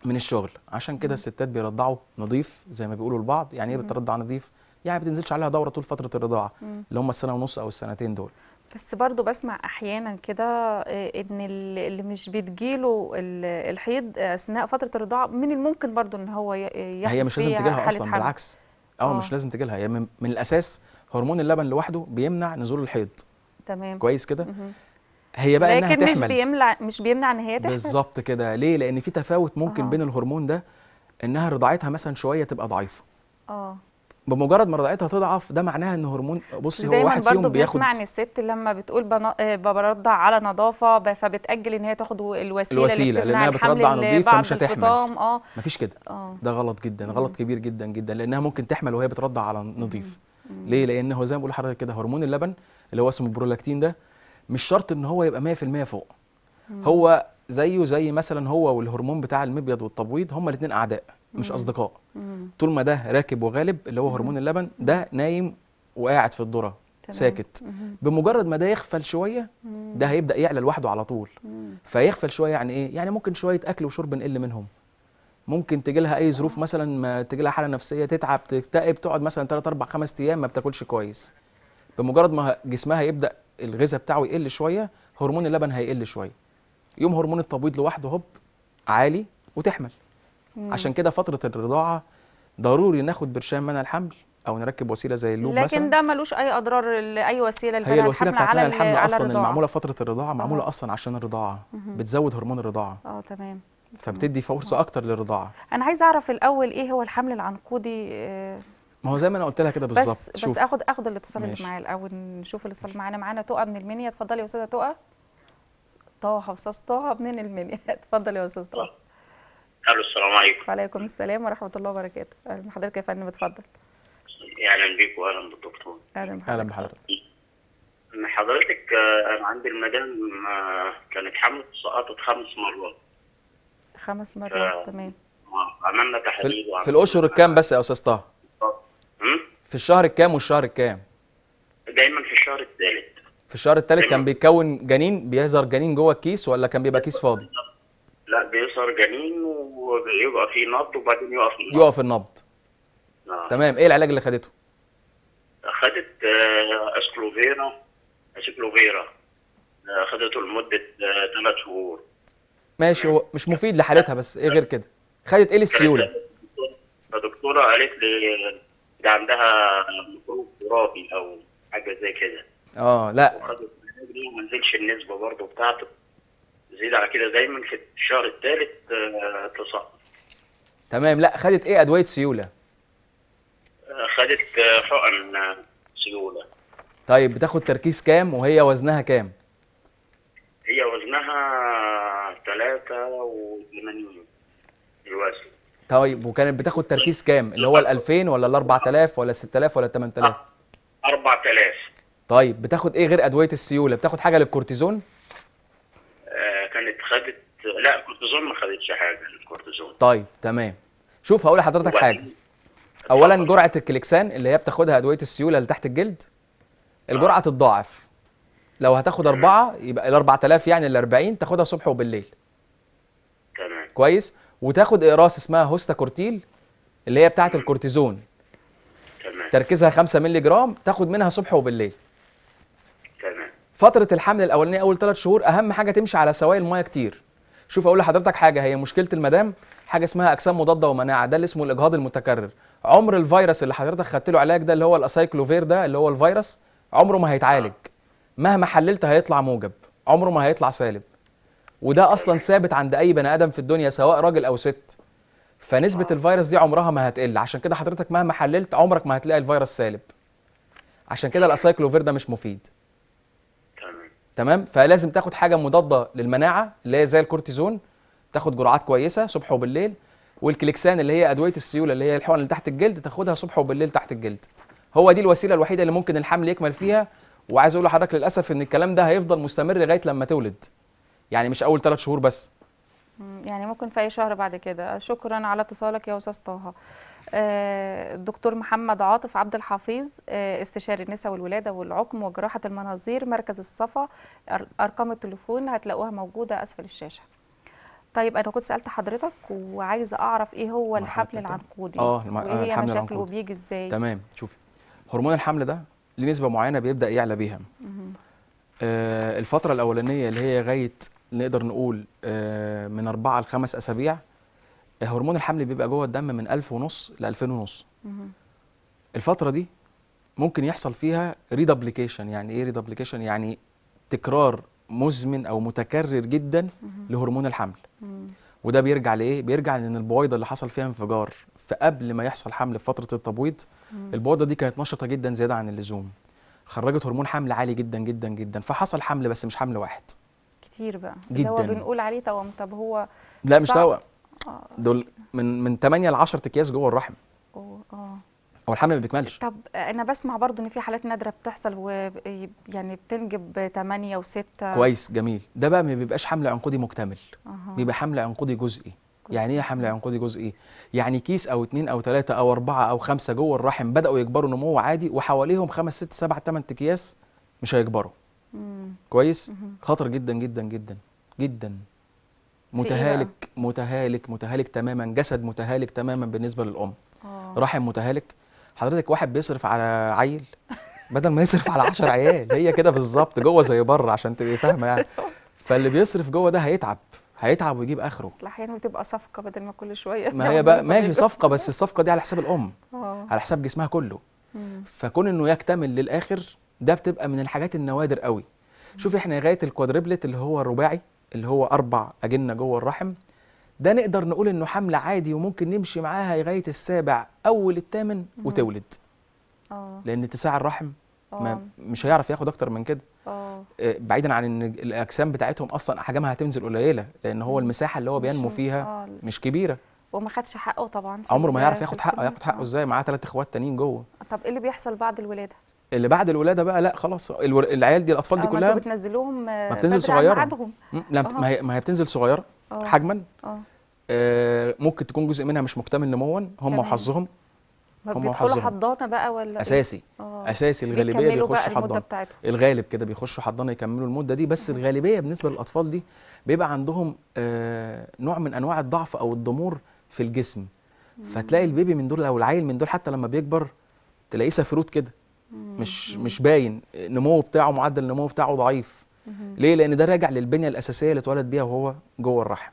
من الشغل. عشان كده الستات بيرضعوا نظيف زي ما بيقولوا البعض. يعني ايه بترضع نظيف؟ يعني ما بتنزلش عليها دوره طول فتره الرضاعه اللي هم السنه ونص او السنتين دول. بس برضه بسمع احيانا كده ان اللي مش بتجيله الحيض اثناء فتره الرضاعه من الممكن برضه ان هو يحصل. هي مش لازم تجيلها اصلا حمل. بالعكس اه مش لازم تجيلها، يعني من الاساس هرمون اللبن لوحده بيمنع نزول الحيض. تمام كويس كده. هي بقى انها تحمل، لكن مش بيمنع مش بيمنع ان هي تحمل بالظبط كده. ليه؟ لان في تفاوت ممكن أوه. بين الهرمون ده انها رضاعتها مثلا شويه تبقى ضعيفه، اه بمجرد ما رضاعتها تضعف ده معناها ان هرمون بصي هو واحد فيهم بياخد. دايما برضه بنسمع ان الست لما بتقول برضع على نظافه فبتاجل ان هي تاخد الوسيله الوسيله لانها بترضع نظيفه فمش هتحمل. اه مفيش كده أوه. ده غلط جدا، غلط كبير جدا جدا، لانها ممكن تحمل وهي بترضع على نظيف. ليه؟ لان هو زي ما بقول لحضرتك كده هرمون اللبن اللي هو اسمه البرولاكتين ده مش شرط ان هو يبقى مية في المية فوق. مم. هو زيه زي مثلا هو والهرمون بتاع المبيض والتبويض، هما الاثنين اعداء مش اصدقاء. مم. طول ما ده راكب وغالب اللي هو هرمون اللبن، ده نايم وقاعد في الذره ساكت. مم. بمجرد ما ده يغفل شويه ده هيبدا يعلى لوحده على طول. مم. فيغفل شويه يعني ايه؟ يعني ممكن شويه اكل وشرب نقل منهم، ممكن تجي لها اي ظروف مثلا، ما تجي لها حاله نفسيه تتعب تكتئب تقعد مثلا تلات اربع خمس ايام ما بتاكلش كويس. بمجرد ما جسمها يبدا الغذاء بتاعه يقل شويه هرمون اللبن هيقل شويه، يوم هرمون التبويض لوحده هوب عالي وتحمل. مم. عشان كده فتره الرضاعه ضروري ناخد برشام منع الحمل او نركب وسيله زي اللوب لكن مثلا، لكن ده ملوش اي اضرار لاي وسيله لمنع الحمل. هي الوسيله بتاعت منع الحمل اصلا اللي معموله فتره الرضاعه معموله اصلا عشان الرضاعه، بتزود هرمون الرضاعه. اه تمام، فبتدي فرصه اكتر للرضاعه. انا عايزه اعرف الاول ايه هو الحمل العنقودي؟ آه ما هو زي ما انا قلت لها كده بالظبط. بس شوف. بس اخد اخد الاتصال اللي معايا الاول، نشوف الاتصال معانا. معانا تقى من المنيا، اتفضلي يا استاذه تقى. طه، استاذ طه من المنيا، اتفضلي يا استاذ طه. الو السلام عليكم. وعليكم السلام ورحمه الله وبركاته. اهلا بحضرتك يا فندم، اتفضل. اهلا بيك واهلا بالدكتور. اهلا بحضرتك. ان حضرتك انا عندي المدام كانت حامل سقطت خمس مرات. خمس مرات ف... تمام. عملنا تحاليل في, في الاشهر الكام بس يا استاذ طه؟ في الشهر الكام والشهر الكام؟ دايما في الشهر الثالث. في الشهر الثالث كان بيتكون جنين، بيظهر جنين جوه الكيس ولا كان بيبقى كيس فاضي؟ لا بيظهر جنين وبيبقى فيه نبض وبعدين يقف النبض. يقف النبض. آه. تمام، ايه العلاج اللي خدته؟ خدت اسكلوفيرا اسكلوفيرا خدته لمده ثلاث شهور. ماشي، هو مش مفيد لحالتها بس ايه غير كده؟ خدت ايه للسيوله؟ الدكتوره قالت لي ده عندها مفروض ترابي او حاجه زي كده. اه لا وخدت العلاج ما نزلش النسبه برضه بتاعته، زيد على كده دايما في الشهر الثالث تسقط. تمام، لا خدت ايه ادويه سيوله؟ خدت حقن سيوله. طيب بتاخد تركيز كام وهي وزنها كام؟ هي وزنها تلاتة وتمانين الوزن. طيب وكانت بتاخد تركيز كام؟ اللي هو ال ألفين ولا ال أربعة آلاف ولا ال ستة آلاف ولا ال تمن آلاف؟ أربعة آلاف. طيب بتاخد ايه غير ادويه السيوله؟ بتاخد حاجه للكورتيزون؟ آه كانت خدت لا الكورتيزون ما خدتش حاجه للكورتيزون. طيب تمام، شوف هقول لحضرتك حاجه. اولا جرعه الكليكسان اللي هي بتاخدها ادويه السيوله اللي تحت الجلد الجرعه تتضاعف، لو هتاخد اربعه يبقى ال أربعة آلاف يعني ال أربعين تاخدها صبح وبالليل. تمام كويس؟ وتاخد اقراص اسمها هوستاكورتيل اللي هي بتاعه الكورتيزون. تمام. تركيزها خمسة مللي جرام تاخد منها صبح وبالليل. فتره الحمل الاولانيه اول ثلاث شهور اهم حاجه تمشي على سوائل ميه كتير. شوف اقول لحضرتك حاجه، هي مشكله المدام حاجه اسمها اجسام مضاده ومناعه، ده اللي اسمه الاجهاض المتكرر. عمر الفيروس اللي حضرتك خدت له علاج ده اللي هو الاسايكلوفير ده اللي هو الفيروس عمره ما هيتعالج، مهما حللت هيطلع موجب، عمره ما هيطلع سالب، وده اصلا ثابت عند اي بني ادم في الدنيا سواء راجل او ست. فنسبه الفيروس دي عمرها ما هتقل، عشان كده حضرتك مهما حللت عمرك ما هتلاقي الفيروس سالب، عشان كده الاسايكلوفير ده مش مفيد. تمام، فلازم تاخد حاجه مضاده للمناعه اللي هي زي الكورتيزون، تاخد جرعات كويسه صبح وبالليل، والكليكسان اللي هي ادويه السيوله اللي هي الحقن اللي تحت الجلد تاخدها صبح وبالليل تحت الجلد. هو دي الوسيله الوحيده اللي ممكن الحمل يكمل فيها. وعايز اقول لحضرتك للاسف ان الكلام ده هيفضل مستمر لغايه لما تولد، يعني مش اول ثلاث شهور بس، يعني ممكن في اي شهر بعد كده. شكرا على اتصالك يا استاذ طه. الدكتور محمد عاطف عبد الحفيظ استشاري النساء والولاده والعقم وجراحه المناظير، مركز الصفا، ارقام التليفون هتلاقوها موجوده اسفل الشاشه. طيب انا كنت سالت حضرتك وعايزه اعرف ايه هو الحمل العنقودي، اه وايه هي مشاكله وبيجي ازاي. تمام، شوفي هرمون الحمل ده لنسبه معينه بيبدا يعلى بيها. آه الفتره الاولانيه اللي هي غايه نقدر نقول آه من أربعة لخمس اسابيع، هرمون الحمل بيبقى جوه الدم من ألف ونص ل ألفين ونص. الفترة دي ممكن يحصل فيها ريدبليكيشن. يعني ايه ريدبليكيشن؟ يعني تكرار مزمن او متكرر جدا لهرمون الحمل. وده بيرجع لايه؟ بيرجع لان البويضة اللي حصل فيها انفجار فقبل ما يحصل حمل في فترة التبويض، البويضة دي كانت نشطة جدا زيادة عن اللزوم، خرجت هرمون حمل عالي جدا جدا جدا، فحصل حمل بس مش حمل واحد، كتير بقى جدا. هو بنقول عليه توأم. طب هو لا مش توأم، دول من من ثمانية ل عشرة اكياس جوه الرحم. اه اه هو الحمل ما بيكملش. طب انا بسمع برضو ان في حالات نادره بتحصل ويعني بتنجب ثمانية و6. كويس، جميل. ده بقى ما بيبقاش حمل عنقودي مكتمل، أه. بيبقى حمل عنقودي جزئي. يعني ايه حمل عنقودي جزئي؟ يعني كيس او اتنين او ثلاثة او أربعة او خمسة جوه الرحم بداوا يكبروا نمو عادي، وحواليهم خمس ست سبع ثمان اكياس مش هيكبروا. مم. كويس. مم. خطر جدا جدا جدا جدا، متهالك متهالك متهالك تماما، جسد متهالك تماما بالنسبه للام. أوه. رحم متهالك. حضرتك واحد بيصرف على عيل بدل ما يصرف على عشرة عيال، هي كده بالظبط، جوه زي بره عشان تبقي فاهمه يعني. فاللي بيصرف جوه ده هيتعب هيتعب ويجيب اخره. احيانا بتبقى صفقه بدل ما كل شويه، ما هي بقى ماشي صفقه، بس الصفقه دي على حساب الام. أوه. على حساب جسمها كله. مم. فكون انه يكتمل للاخر ده بتبقى من الحاجات النوادر قوي. شوفي احنا غايه الكوادربلت اللي هو الرباعي اللي هو أربع أجنة جوه الرحم، ده نقدر نقول إنه حمل عادي وممكن نمشي معاها لغاية السابع أول الثامن وتولد. أوه. لأن اتساع الرحم ما مش هيعرف ياخد أكتر من كده. أوه. بعيداً عن إن الأجسام بتاعتهم أصلا حجمها هتنزل قليلة، لأن هو المساحة اللي هو بينمو فيها أوه. مش كبيرة، وما خدش حقه طبعاً، عمره ما هيعرف ياخد حقه. ياخد حقه إزاي؟ معاه ثلاث إخوات تانيين جوه. طب إيه اللي بيحصل بعد الولادة؟ اللي بعد الولاده بقى لا خلاص، العيال دي الاطفال دي كلها ما بتنزلوهم، ما بتنزل صغيره، لا ما هي ما هي بتنزل صغيره حجما. آه ممكن تكون جزء منها مش مكتمل نموا، هم وحظهم. هم وحظهم حضانه بقى ولا اساسي؟ أوه. اساسي الغالبيه بيخشوا حضانه، الغالب كده بيخشوا حضانه يكملوا المده دي، بس الغالبيه بالنسبه للاطفال دي بيبقى عندهم آه نوع من انواع الضعف او الضمور في الجسم. مم. فتلاقي البيبي من دول او العيل من دول حتى لما بيكبر تلاقيه سفروت كده، مش مش باين نموه بتاعه، معدل النمو بتاعه ضعيف. ليه؟ لان ده راجع للبنيه الاساسيه اللي اتولد بيها وهو جوه الرحم.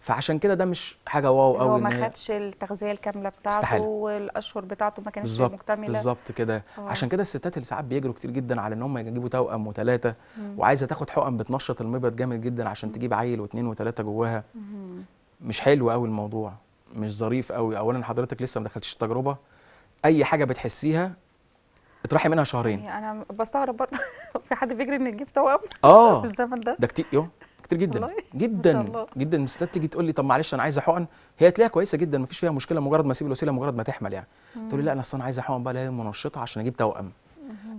فعشان كده ده مش حاجه واو قوي، هو ما خدش التغذيه الكامله بتاعته، استحالة. والاشهر بتاعته ما كانتش مكتمله بالظبط كده. أوه. عشان كده الستات اللي ساعات بيجروا كتير جدا على ان هم يجيبوا توأم وثلاثه، وعايزه تاخد حقن بتنشط المبيض جامد جدا عشان تجيب عيل واثنين وثلاثه جواها. مم. مش حلو قوي الموضوع، مش ظريف قوي. اولا حضرتك لسه ما دخلتش التجربه، اي حاجه بتحسيها اطرحي منها شهرين. انا بستغرب برضه في حد بيجري انه يجيب توأم اه في الزمن ده، ده كتير يوه. كتير جدا جدا جدا. الستات تيجي تقول لي طب معلش انا عايزه حقن، هي تلاقيها كويسه جدا مفيش فيها مشكله، مجرد ما اسيب الوسيله مجرد ما تحمل يعني. مم. تقول لي لا انا اصل انا عايزه حقن بقى اللي هي منشطه عشان اجيب توأم.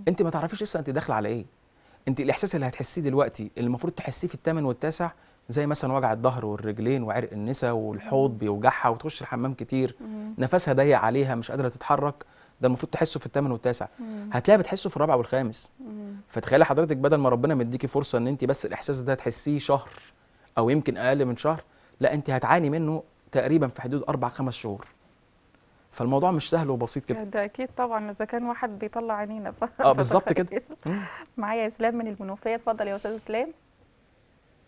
انت ما تعرفيش لسه انت داخله على ايه. انت الاحساس اللي هتحسيه دلوقتي اللي المفروض تحسيه في الثامن والتاسع، زي مثلا وجع الظهر والرجلين وعرق النسا والحوض بيوجعها وتخش الحمام كتير، مم. نفسها ضيق عليها مش قادره تتحرك، ده المفروض تحسه في الثامن والتاسع، هتلاقي بتحسه في الرابع والخامس. مم. فتخيلي حضرتك بدل ما ربنا مديكي فرصه ان انت بس الاحساس ده تحسيه شهر او يمكن اقل من شهر، لا انت هتعاني منه تقريبا في حدود اربع خمس شهور. فالموضوع مش سهل وبسيط كده. ده اكيد طبعا، اذا كان واحد بيطلع عينينا ف... اه بالظبط كده. معايا اسلام من المنوفيه، اتفضل يا استاذ اسلام.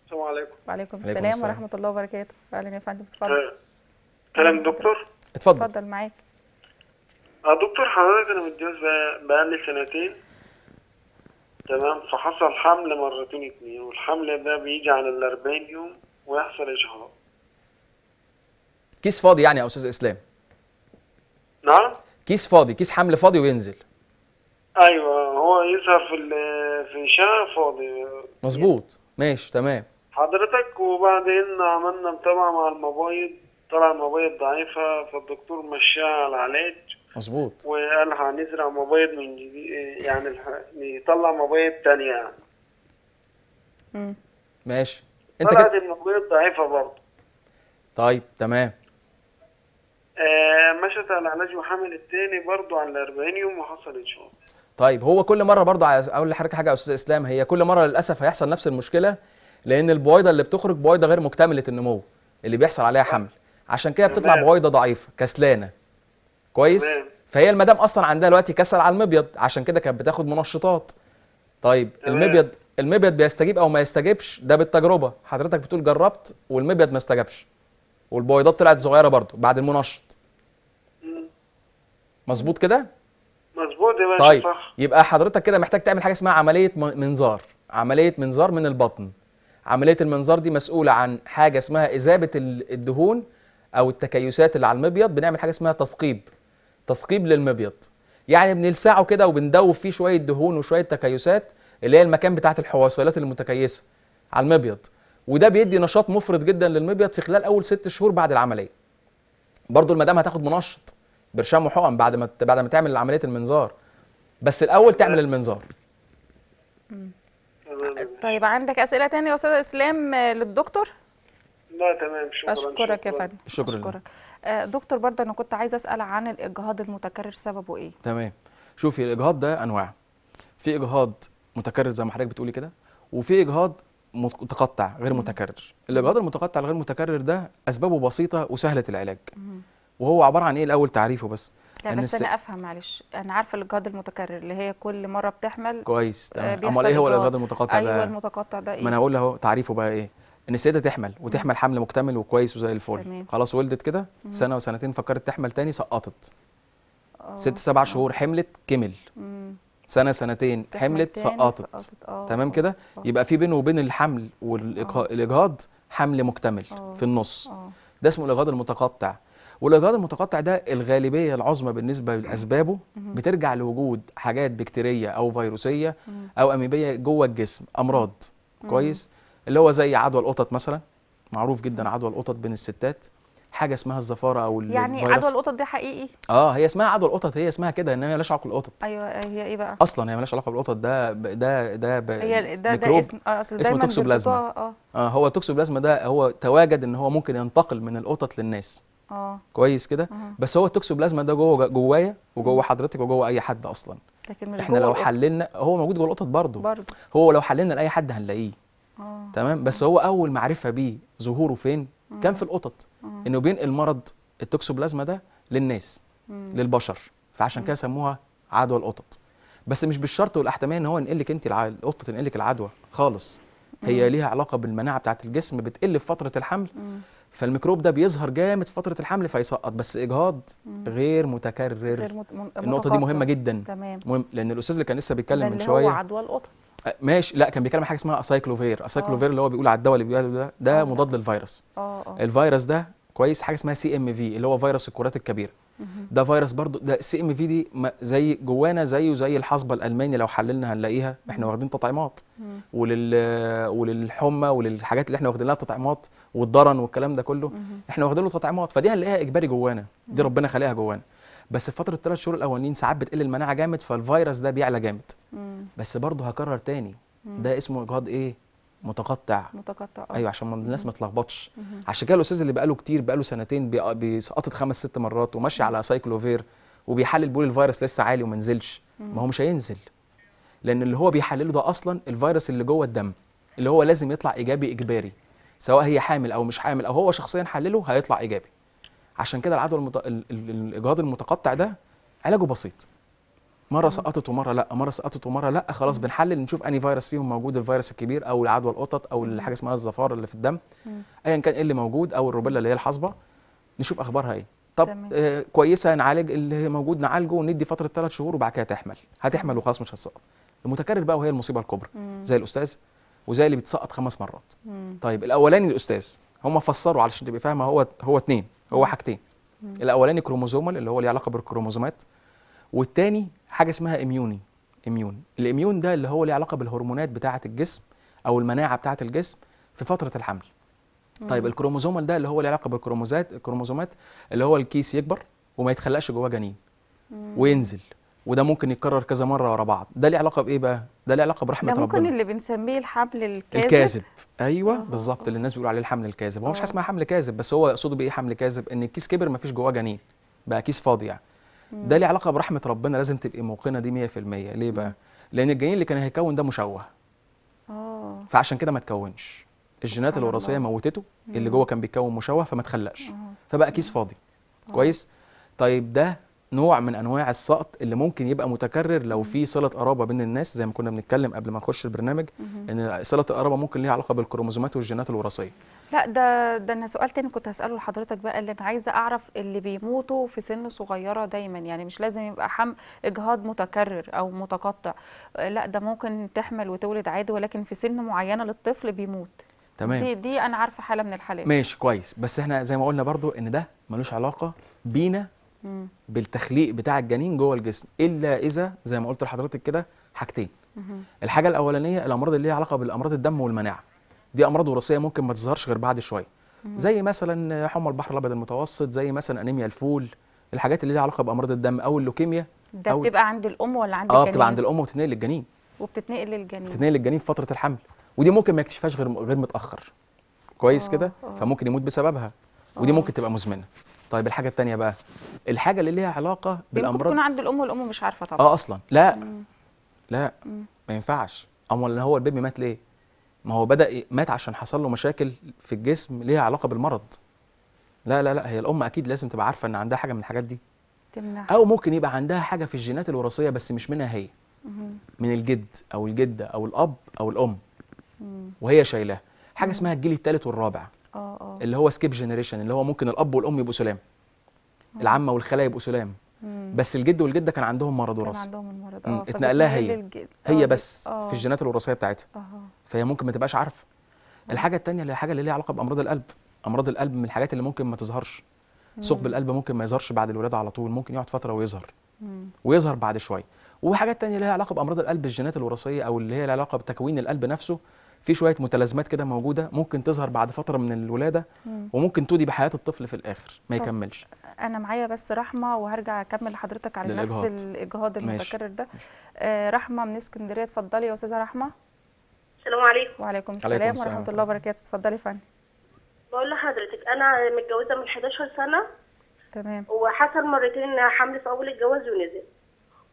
السلام عليكم. وعليكم السلام, السلام ورحمه الله وبركاته. اهلا يا فندم، اتفضل. كلام دكتور. اتفضل اتفضل معاك. اه دكتور حضرتك، انا متجوز بقالي سنتين تمام، فحصل حمل مرتين اتنين، والحمل ده بيجي على ال أربعين يوم ويحصل اجهاض. كيس فاضي يعني يا استاذ اسلام؟ نعم؟ كيس فاضي، كيس حمل فاضي وينزل. ايوه، هو يظهر في في الشعر فاضي. مظبوط، ماشي تمام. حضرتك وبعدين عملنا متابعه مع المبايض، طلع المبايض ضعيفه، فالدكتور مشاها على العلاج. مظبوط. وقال هنزرع مبايض من جديد، يعني نطلع مبايض ثانيه يعني. امم ماشي. انت طلعت كت... المبايض ضعيفه برضه. طيب تمام. آه مشت على علاج وحمل الثاني برضه على أربعين يوم وحصل إجهاض. طيب، هو كل مره برضه اقول لحضرتك حاجه يا استاذ اسلام، هي كل مره للاسف هيحصل نفس المشكله، لان البويضه اللي بتخرج بويضه غير مكتمله النمو اللي بيحصل عليها حمل، عشان كده بتطلع بويضه ضعيفه كسلانه. كويس؟ مم. فهي المدام اصلا عندها دلوقتي كسل على المبيض، عشان كده كانت بتاخد منشطات. طيب مم. المبيض المبيض بيستجيب او ما يستجيبش، ده بالتجربه، حضرتك بتقول جربت والمبيض ما استجابش، والبويضات طلعت صغيره برضه بعد المنشط. مظبوط كده؟ مظبوط يا باشا. طيب صح. يبقى حضرتك كده محتاج تعمل حاجه اسمها عمليه منظار، عمليه منظار من البطن. عمليه المنظار دي مسؤوله عن حاجه اسمها اذابه الدهون او التكيسات اللي على المبيض، بنعمل حاجه اسمها تثقيب. تثقيب للمبيض، يعني بنلسعه كده وبندوب فيه شويه دهون وشويه تكيسات، اللي هي المكان بتاعت الحواصلات المتكيسه على المبيض، وده بيدي نشاط مفرط جدا للمبيض في خلال اول ست شهور بعد العمليه. برضو المدام هتاخد منشط برشام وحقن بعد ما بعد ما تعمل عمليه المنظار، بس الاول تعمل المنظار. طيب، عندك اسئله ثانيه يا استاذ اسلام للدكتور؟ لا تمام، شكرا. اشكرك يا فندم. شكرا, شكرا. دكتور، برضه انا كنت عايزه اسال عن الاجهاض المتكرر، سببه ايه؟ تمام. شوفي، الاجهاض ده انواع، في اجهاض متكرر زي ما حضرتك بتقولي كده، وفي اجهاض متقطع غير متكرر. الاجهاض المتقطع الغير متكرر ده اسبابه بسيطه وسهله العلاج، وهو عباره عن ايه الاول تعريفه بس؟ لا بس الس... انا افهم، معلش، انا عارفه الاجهاض المتكرر اللي هي كل مره بتحمل. كويس تمام. امال ايه هو الاجهاض المتقطع؟ ايوه المتقطع ده ايه؟ ما انا هقول اهو تعريفه بقى ايه. ان السيده تحمل وتحمل حمل مكتمل وكويس وزي الفل، خلاص ولدت كده سنه وسنتين، فكرت تحمل تاني، سقطت. ست سبع شهور حملت، كمل مم. سنه سنتين حملت، سقطت. سقطت. تمام كده. يبقى في بينه وبين الحمل والاجهاض حمل مكتمل أوه. في النص. أوه. ده اسمه الاجهاض المتقطع. والاجهاض المتقطع ده الغالبيه العظمى بالنسبه لاسبابه بترجع لوجود حاجات بكتيريه او فيروسيه مم. او اميبيه جوه الجسم، امراض. مم. كويس، اللي هو زي عدوى القطط مثلا، معروف جدا عدوى القطط بين الستات، حاجه اسمها الزفاره او يعني الفيروس. عدوى القطط دي حقيقي؟ اه هي اسمها عدوى القطط، هي اسمها كده، انما هي مالهاش علاقه بالقطط. ايوه هي ايه بقى؟ اصلا هي مالهاش علاقه بالقطط، ده ده ده هي ده, ده اسم آه اصل اسمه توكسوبلازما. اه اه هو التوكسوبلازما ده هو تواجد ان هو ممكن ينتقل من القطط للناس. اه كويس كده؟ آه. بس هو التوكسوبلازما ده جوه جوايا وجوه حضرتك وجوه اي حد اصلا، لكن مش احنا لو حللنا هو موجود جوه القطط برضه برضه هو لو حللنا لاي حد هنلاقيه. أوه. تمام. بس هو اول معرفه بيه ظهوره فين؟ أوه. كان في القطط، انه بينقل مرض التوكسوبلازما ده للناس. أوه. للبشر، فعشان كده سموها عدوى القطط. بس مش بالشرط والاحتمال ان هو ينقلك انت الع... القطه تنقلك العدوى خالص. أوه. هي ليها علاقه بالمناعه بتاعت الجسم، بتقل في فتره الحمل. أوه. فالميكروب ده بيظهر جامد في فتره الحمل فيسقط. بس اجهاض غير متكرر غير مت... من... النقطه دي مهمه جدا. تمام. مهم، لان الاستاذ اللي كان لسه بيتكلم من شويه هو عدوى القطط ماشي، لا كان بيتكلم عن حاجه اسمها اسايكلوفير. اسايكلوفير اللي هو بيقول على الدواء اللي بيقوله ده، ده مضاد للفيروس. اه اه الفيروس ده كويس، حاجه اسمها سي ام في اللي هو فيروس الكرات الكبيره. ده فيروس برضو، ده السي ام في دي زي جوانا زيه زي الحصبه الالماني، لو حللنا هنلاقيها. احنا واخدين تطعيمات ولل وللحمى وللحاجات اللي احنا واخدين لها تطعيمات، والضرن والكلام ده كله احنا واخدين له تطعيمات، فدي هنلاقيها اجباري جوانا، دي ربنا خلقها جوانا. بس في فتره الثلاث شهور الاولين ساعات بتقل المناعه جامد، فالفيروس ده بيعلى جامد. مم. بس برضه هكرر تاني، مم. ده اسمه اجهاض ايه؟ متقطع. متقطع أوه. ايوه، عشان الناس ما تلخبطش. عشان كده الاستاذ اللي بقاله كتير، بقاله سنتين بيسقطت خمس ست مرات وماشي على سايكلوفير وبيحلل، بيقول الفيروس لسه عالي وما نزلش، ما هو مش هينزل، لان اللي هو بيحلله ده اصلا الفيروس اللي جوه الدم، اللي هو لازم يطلع ايجابي اجباري، سواء هي حامل او مش حامل او هو شخصيا حلله هيطلع ايجابي. عشان كده العدوى المت... الاجهاض المتقطع ده علاجه بسيط، مره سقطت ومره لا، مره سقطت ومره لا، خلاص بنحلل نشوف انهي فيروس فيهم موجود، الفيروس الكبير او العدوى القطط او الحاجه اسمها الزفاره اللي في الدم، ايا كان ايه اللي موجود، او الروبيلا اللي هي الحصبه، نشوف اخبارها ايه. طب آه كويسه، نعالج اللي موجود، نعالجه وندي فتره ثلاث شهور وبعد كده تحمل، هتحمل وخلاص مش هتسقط. المتكرر بقى وهي المصيبه الكبرى، زي الاستاذ وزي اللي بيتسقط خمس مرات. مم. طيب الاولاني الاستاذ، هم فسروا علشان تبقى فاهمه، هو هو اثنين، هو حاجتين. مم. الاولاني كروموزومال اللي هو له علاقه بالكروموزومات، والثاني حاجه اسمها اميوني. اميون الاميون ده اللي هو له علاقه بالهرمونات بتاعه الجسم او المناعه بتاعه الجسم في فتره الحمل. مم. طيب الكروموزومال ده اللي هو له علاقه بالكروموزات الكروموزومات اللي هو الكيس يكبر وما يتخلقش جواه جنين. مم. وينزل، وده ممكن يتكرر كذا مره ورا بعض. ده له علاقه بايه بقى؟ ده له علاقه برحمه ربنا. ممكن اللي بنسميه الحمل الكاذب. الكاذب، ايوه بالظبط، اللي الناس بيقولوا عليه الحمل الكاذب. هو مش حاجه اسمها حمل كاذب، بس هو يقصده بايه حمل كاذب؟ ان الكيس كبر ما فيش جواه جنين، بقى كيس فاضي يعني. ده له علاقه برحمه ربنا، لازم تبقي موقنه دي مية في المية. ليه بقى؟ لان الجنين اللي كان هيكون ده مشوه. اه فعشان كده ما تكونش. الجينات الوراثيه موتته، اللي جوه كان بيتكون مشوه فما اتخلقش، فبقى كيس فاضي. كويس؟ طيب ده نوع من انواع السقط اللي ممكن يبقى متكرر لو في صله قرابه بين الناس، زي ما كنا بنتكلم قبل ما نخش البرنامج ان صله القرابه ممكن ليها علاقه بالكروموزومات والجينات الوراثيه. لا ده ده انا سؤال تاني كنت هساله لحضرتك بقى، اللي انا عايزه اعرف اللي بيموتوا في سن صغيره دايما، يعني مش لازم يبقى حمل اجهاض متكرر او متقطع، لا ده ممكن تحمل وتولد عادي ولكن في سن معينه للطفل بيموت. تمام، دي, دي انا عارفه حاله من الحالات. ماشي كويس، بس احنا زي ما قلنا برضو ان ده ملوش علاقه بينا بالتخليق بتاع الجنين جوه الجسم، الا اذا زي ما قلت لحضرتك كده حاجتين. الحاجه الاولانيه الامراض اللي ليها علاقه بالامراض الدم والمناعه، دي امراض وراثيه ممكن ما تظهرش غير بعد شويه، زي مثلا حمى البحر الابيض المتوسط، زي مثلا انيميا الفول، الحاجات اللي ليها علاقه بامراض الدم او اللوكيميا. ده أو بتبقى عند الام ولا عند الجنين؟ اه بتبقى عند الام وبتتنقل للجنين، وبتتنقل للجنين بتتنقل للجنين في فتره الحمل، ودي ممكن ما يكتشفهاش غير غير متاخر. كويس كده، فممكن يموت بسببها، ودي ممكن تبقى مزمنه. طيب الحاجه الثانيه بقى، الحاجه اللي ليها علاقه بالامراض ممكن تكون عند الام والام مش عارفه طبعا. اه اصلا لا. مم. لا مم. ما ينفعش. امال هو البيبي مات ليه؟ ما هو بدا مات عشان حصل له مشاكل في الجسم ليها علاقه بالمرض. لا لا لا، هي الام اكيد لازم تبقى عارفه ان عندها حاجه من الحاجات دي تمنع، او ممكن يبقى عندها حاجه في الجينات الوراثيه بس مش منها هي. مم. من الجد او الجده او الاب او الام. مم. وهي شايلاه حاجه. مم. اسمها الجيل الثالث والرابع، اللي هو سكيب جينيريشن، اللي هو ممكن الاب والام يبقوا سلام، العمه والخاله يبقوا سلام، بس الجد والجده كان عندهم مرض وراثي، عندهم المرض اه اتنقل لها هي هي بس في الجينات الوراثيه بتاعتها، فهي ممكن ما تبقاش عارفه. الحاجه الثانيه اللي هي حاجه اللي ليها علاقه بامراض القلب. امراض القلب من الحاجات اللي ممكن ما تظهرش، ثقب القلب ممكن ما يظهرش بعد الولاده على طول، ممكن يقعد فتره ويظهر ويظهر بعد شويه. وحاجات ثانيه ليها علاقه بامراض القلب الجينات الوراثيه، او اللي هي لها علاقه بتكوين القلب نفسه، في شويه متلازمات كده موجوده ممكن تظهر بعد فتره من الولاده. مم. وممكن تودي بحياه الطفل في الاخر ما يكملش. انا معايا بس رحمه وهرجع اكمل لحضرتك على نفس الاجهاض المتكرر ده. آه رحمه من اسكندريه، اتفضلي يا استاذه رحمه. السلام عليكم. وعليكم السلام ورحمه السلام. الله وبركاته، اتفضلي يا فندم. بقول لحضرتك انا متجوزه من حداشر سنه. تمام. وحصل مرتين حمل في اول الجواز ونزل،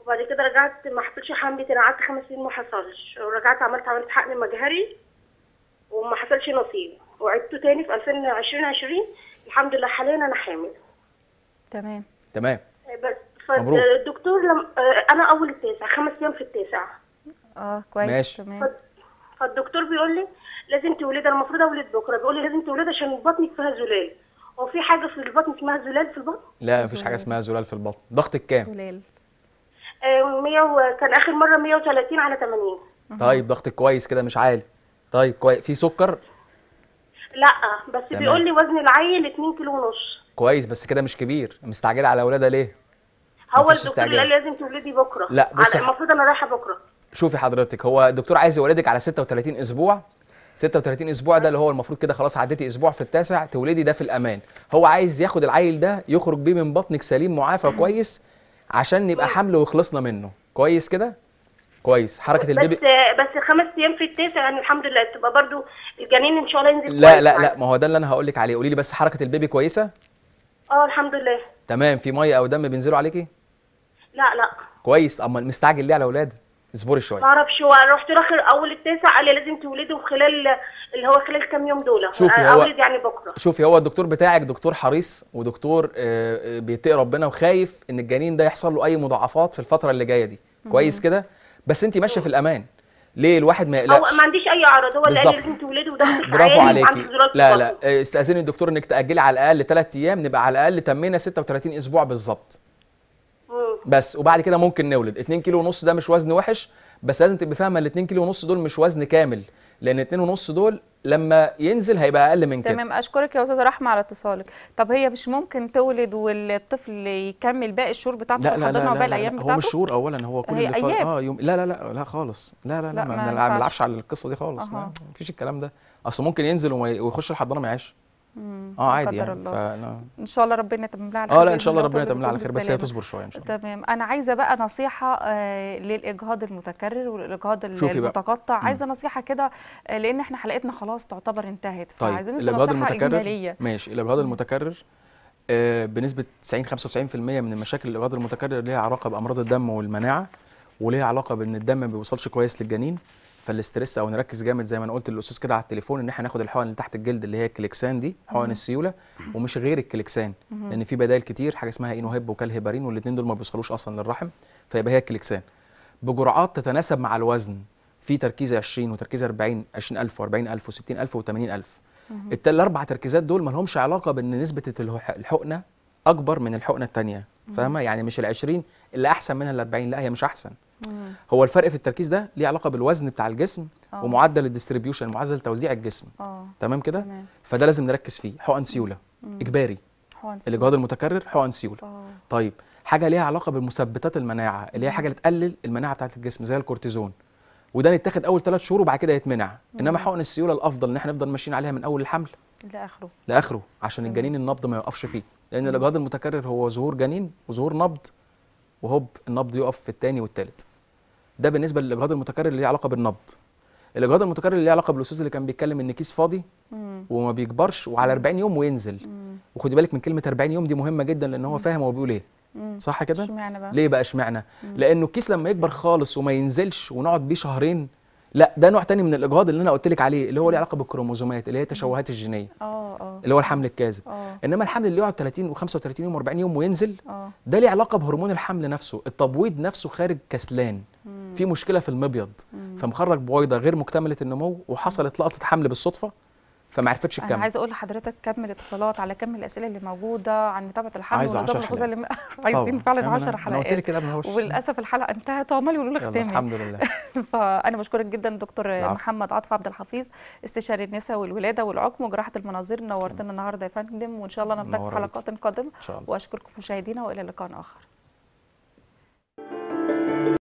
وبعد كده رجعت ما حصلش حمل تاني، قعدت خمس سنين ما حصلش، ورجعت عملت عمليه حقن مجهري وما حصلش نصيب، وعدته تاني في ألفين وعشرين الحمد لله حاليا انا حامل. تمام تمام. بس الدكتور لم... انا اول التاسع، خمس ايام في التاسع. اه كويس. ماشي. تمام. فالدكتور بيقول لي لازم تولدي، المفروض اولد بكره، بيقول لي لازم تولدي عشان بطنك فيها زلال. هو في حاجه في البطن اسمها زلال في البطن؟ لا مفيش حاجه اسمها زلال في البطن. ضغطك كام؟ زلال مية، كان اخر مره مية وتلاتين على تمانين. طيب ضغطك كويس كده مش عالي. طيب كويس. في سكر؟ لا بس. تمام. بيقول لي وزن العيل اتنين كيلو ونص. كويس بس كده مش كبير. مستعجله على ولاده ليه؟ هو الدكتور قال لازم تولدي بكره. لا بص، المفروض انا رايحه بكره. شوفي حضرتك، هو الدكتور عايز يولدك على ستة وتلاتين اسبوع. ستة وتلاتين اسبوع ده اللي هو المفروض كده خلاص عديتي اسبوع في التاسع تولدي، ده في الامان. هو عايز ياخد العيل ده يخرج بيه من بطنك سليم معافى كويس عشان نبقى حمل وخلصنا منه. كويس كده؟ كويس. حركه البيبي بس بس خمس ايام في التاسع يعني الحمد لله تبقى برضو الجنين ان شاء الله ينزل. لا لا لا، ما هو ده اللي انا هقول لك عليه. قولي لي بس حركه البيبي كويسه؟ اه الحمد لله. تمام. في ميه او دم بينزلوا عليكي؟ لا لا. كويس. اما مستعجل ليه على اولادك؟ اصبري شويه. تعرف شو رحت له اول التاسع قال لي لازم تولده خلال اللي هو خلال كام يوم دول. شوفي هو يعني بكره. شوفي هو الدكتور بتاعك دكتور حريص ودكتور بيتقي ربنا وخايف ان الجنين ده يحصل له اي مضاعفات في الفتره اللي جايه دي. كويس كده؟ بس انت ماشيه في الامان. ليه الواحد ما يقلقش؟ ما عنديش اي عرض هو اللي قال لازم تولده وده في الحياه. برافو عليكي. لا لا استاذني الدكتور انك تاجلي على الاقل ثلاث ايام نبقى على الاقل تمينا ستة وثلاثين اسبوع بالظبط. بس وبعد كده ممكن نولد. اتنين كيلو ونص ده مش وزن وحش، بس لازم تبقى فاهمه ال اتنين كيلو ونص دول مش وزن كامل، لان اتنين ونص دول لما ينزل هيبقى اقل من كده. تمام، اشكرك يا استاذه رحمه على اتصالك. طب هي مش ممكن تولد والطفل يكمل باقي الشهور بتاعته؟ لا لا لا, لا, لا, لا هو مش شهور. اولا هو كل اللي فات اه يوم لا لا لا لا خالص لا لا لا ما بنلعبش على القصه دي خالص. أه. لا مفيش الكلام ده، اصل ممكن ينزل ويخش الحضانه ما يعيش. اه عادي يعني. فأنا ان شاء الله ربنا يتمم على خير. اه لا ان شاء الله ربنا يتمم على خير، بس هي تصبر شويه ان شاء الله. تمام. انا عايزه بقى نصيحه آه للاجهاض المتكرر والاجهاض المتقطع. مم. عايزه نصيحه كده لان احنا حلقتنا خلاص تعتبر انتهت. طيب الاجهاض المتكرر ماشي. الاجهاض المتكرر آه بنسبه تسعين خمسة وتسعين بالمية من المشاكل الاجهاض المتكرر ليها علاقه بامراض الدم والمناعه، وليها علاقه بان الدم ما بيوصلش كويس للجنين، فالاستريس او نركز جامد زي ما انا قلت للاستاذ كده على التليفون ان احنا ناخد الحقن اللي تحت الجلد اللي هي الكليكسان دي، حقن السيوله ومش غير الكليكسان لان في بدائل كتير، حاجه اسمها اينوهيب وكالهيبارين والاثنين دول ما بيوصلوش اصلا للرحم، فيبقى هي الكليكسان بجرعات تتناسب مع الوزن، في تركيز عشرين وتركيز أربعين عشرين ألف وأربعين ألف وستين ألف وثمانين ألف. الاربع تركيزات دول ما لهمش علاقه بان نسبه الحقنه اكبر من الحقنه الثانيه، فاهمه؟ يعني مش ال عشرين اللي احسن منها ال أربعين، لا هي مش احسن. هو الفرق في التركيز ده ليه علاقه بالوزن بتاع الجسم. أوه. ومعدل الديستريبيوشن معدل توزيع الجسم. أوه. تمام كده، فده لازم نركز فيه. حقن سيوله اجباري، الاجهاض المتكرر حقن سيوله. أوه. طيب حاجه ليها علاقه بالمثبتات المناعه اللي هي حاجه اللي تقلل المناعه بتاعه الجسم زي الكورتيزون، وده نتاخد اول ثلاث شهور وبعد كده يتمنع. انما حقن السيوله الافضل ان احنا نفضل ماشيين عليها من اول الحمل لاخره لاخره عشان الجنين النبض ما يوقفش فيه، لان الاجهاض المتكرر هو ظهور جنين وظهور نبض وهوب النبض يقف في الثاني والثالث. ده بالنسبه للاجهاض المتكرر اللي ليه علاقه بالنبض. الاجهاض المتكرر اللي ليه علاقه بالاستاذ اللي كان بيتكلم ان كيس فاضي مم. وما بيكبرش وعلى أربعين يوم وينزل. مم. وخدي بالك من كلمه أربعين يوم دي مهمه جدا لان هو فاهم هو بيقول ايه. مم. صح كده؟ اشمعنى بقى؟ ليه بقى اشمعنى؟ لانه الكيس لما يكبر خالص وما ينزلش ونقعد بيه شهرين، لا ده نوع ثاني من الاجهاض اللي انا قلت لك عليه اللي هو ليه علاقه بالكروموزومات اللي هي التشوهات الجينيه. اه اه اللي هو الحمل الكاذب. انما الحمل اللي يقعد ثلاثين وخمسة وثلاثين يوم وأربعين يوم وينزل، أوه. ده ليه علاقه بهرمون الحمل نفسه، التبويض نفسه خارج كسلان. مم. في مشكله في المبيض، مم. فمخرج بويضه غير مكتمله النمو وحصلت لقطه حمل بالصدفه فما عرفتش تكمل. انا عايزه اقول لحضرتك كم الاتصالات على كم الاسئله اللي موجوده عن متابعه الحمل ونظام الخزة اللي عايزين فعلا عشر حلقات وللاسف الحلقه انتهت وعمال يقولوا لي اختامي الحمد لله. فانا بشكرك جدا دكتور العفو. محمد عاطف عبد الحفيظ استشاري النساء والولاده والعقم وجراحه المناظير، نورتنا النهارده يا فندم، وان شاء الله نلتقي في حلقات قادمه. واشكركم مشاهدينا والى لقاء اخر.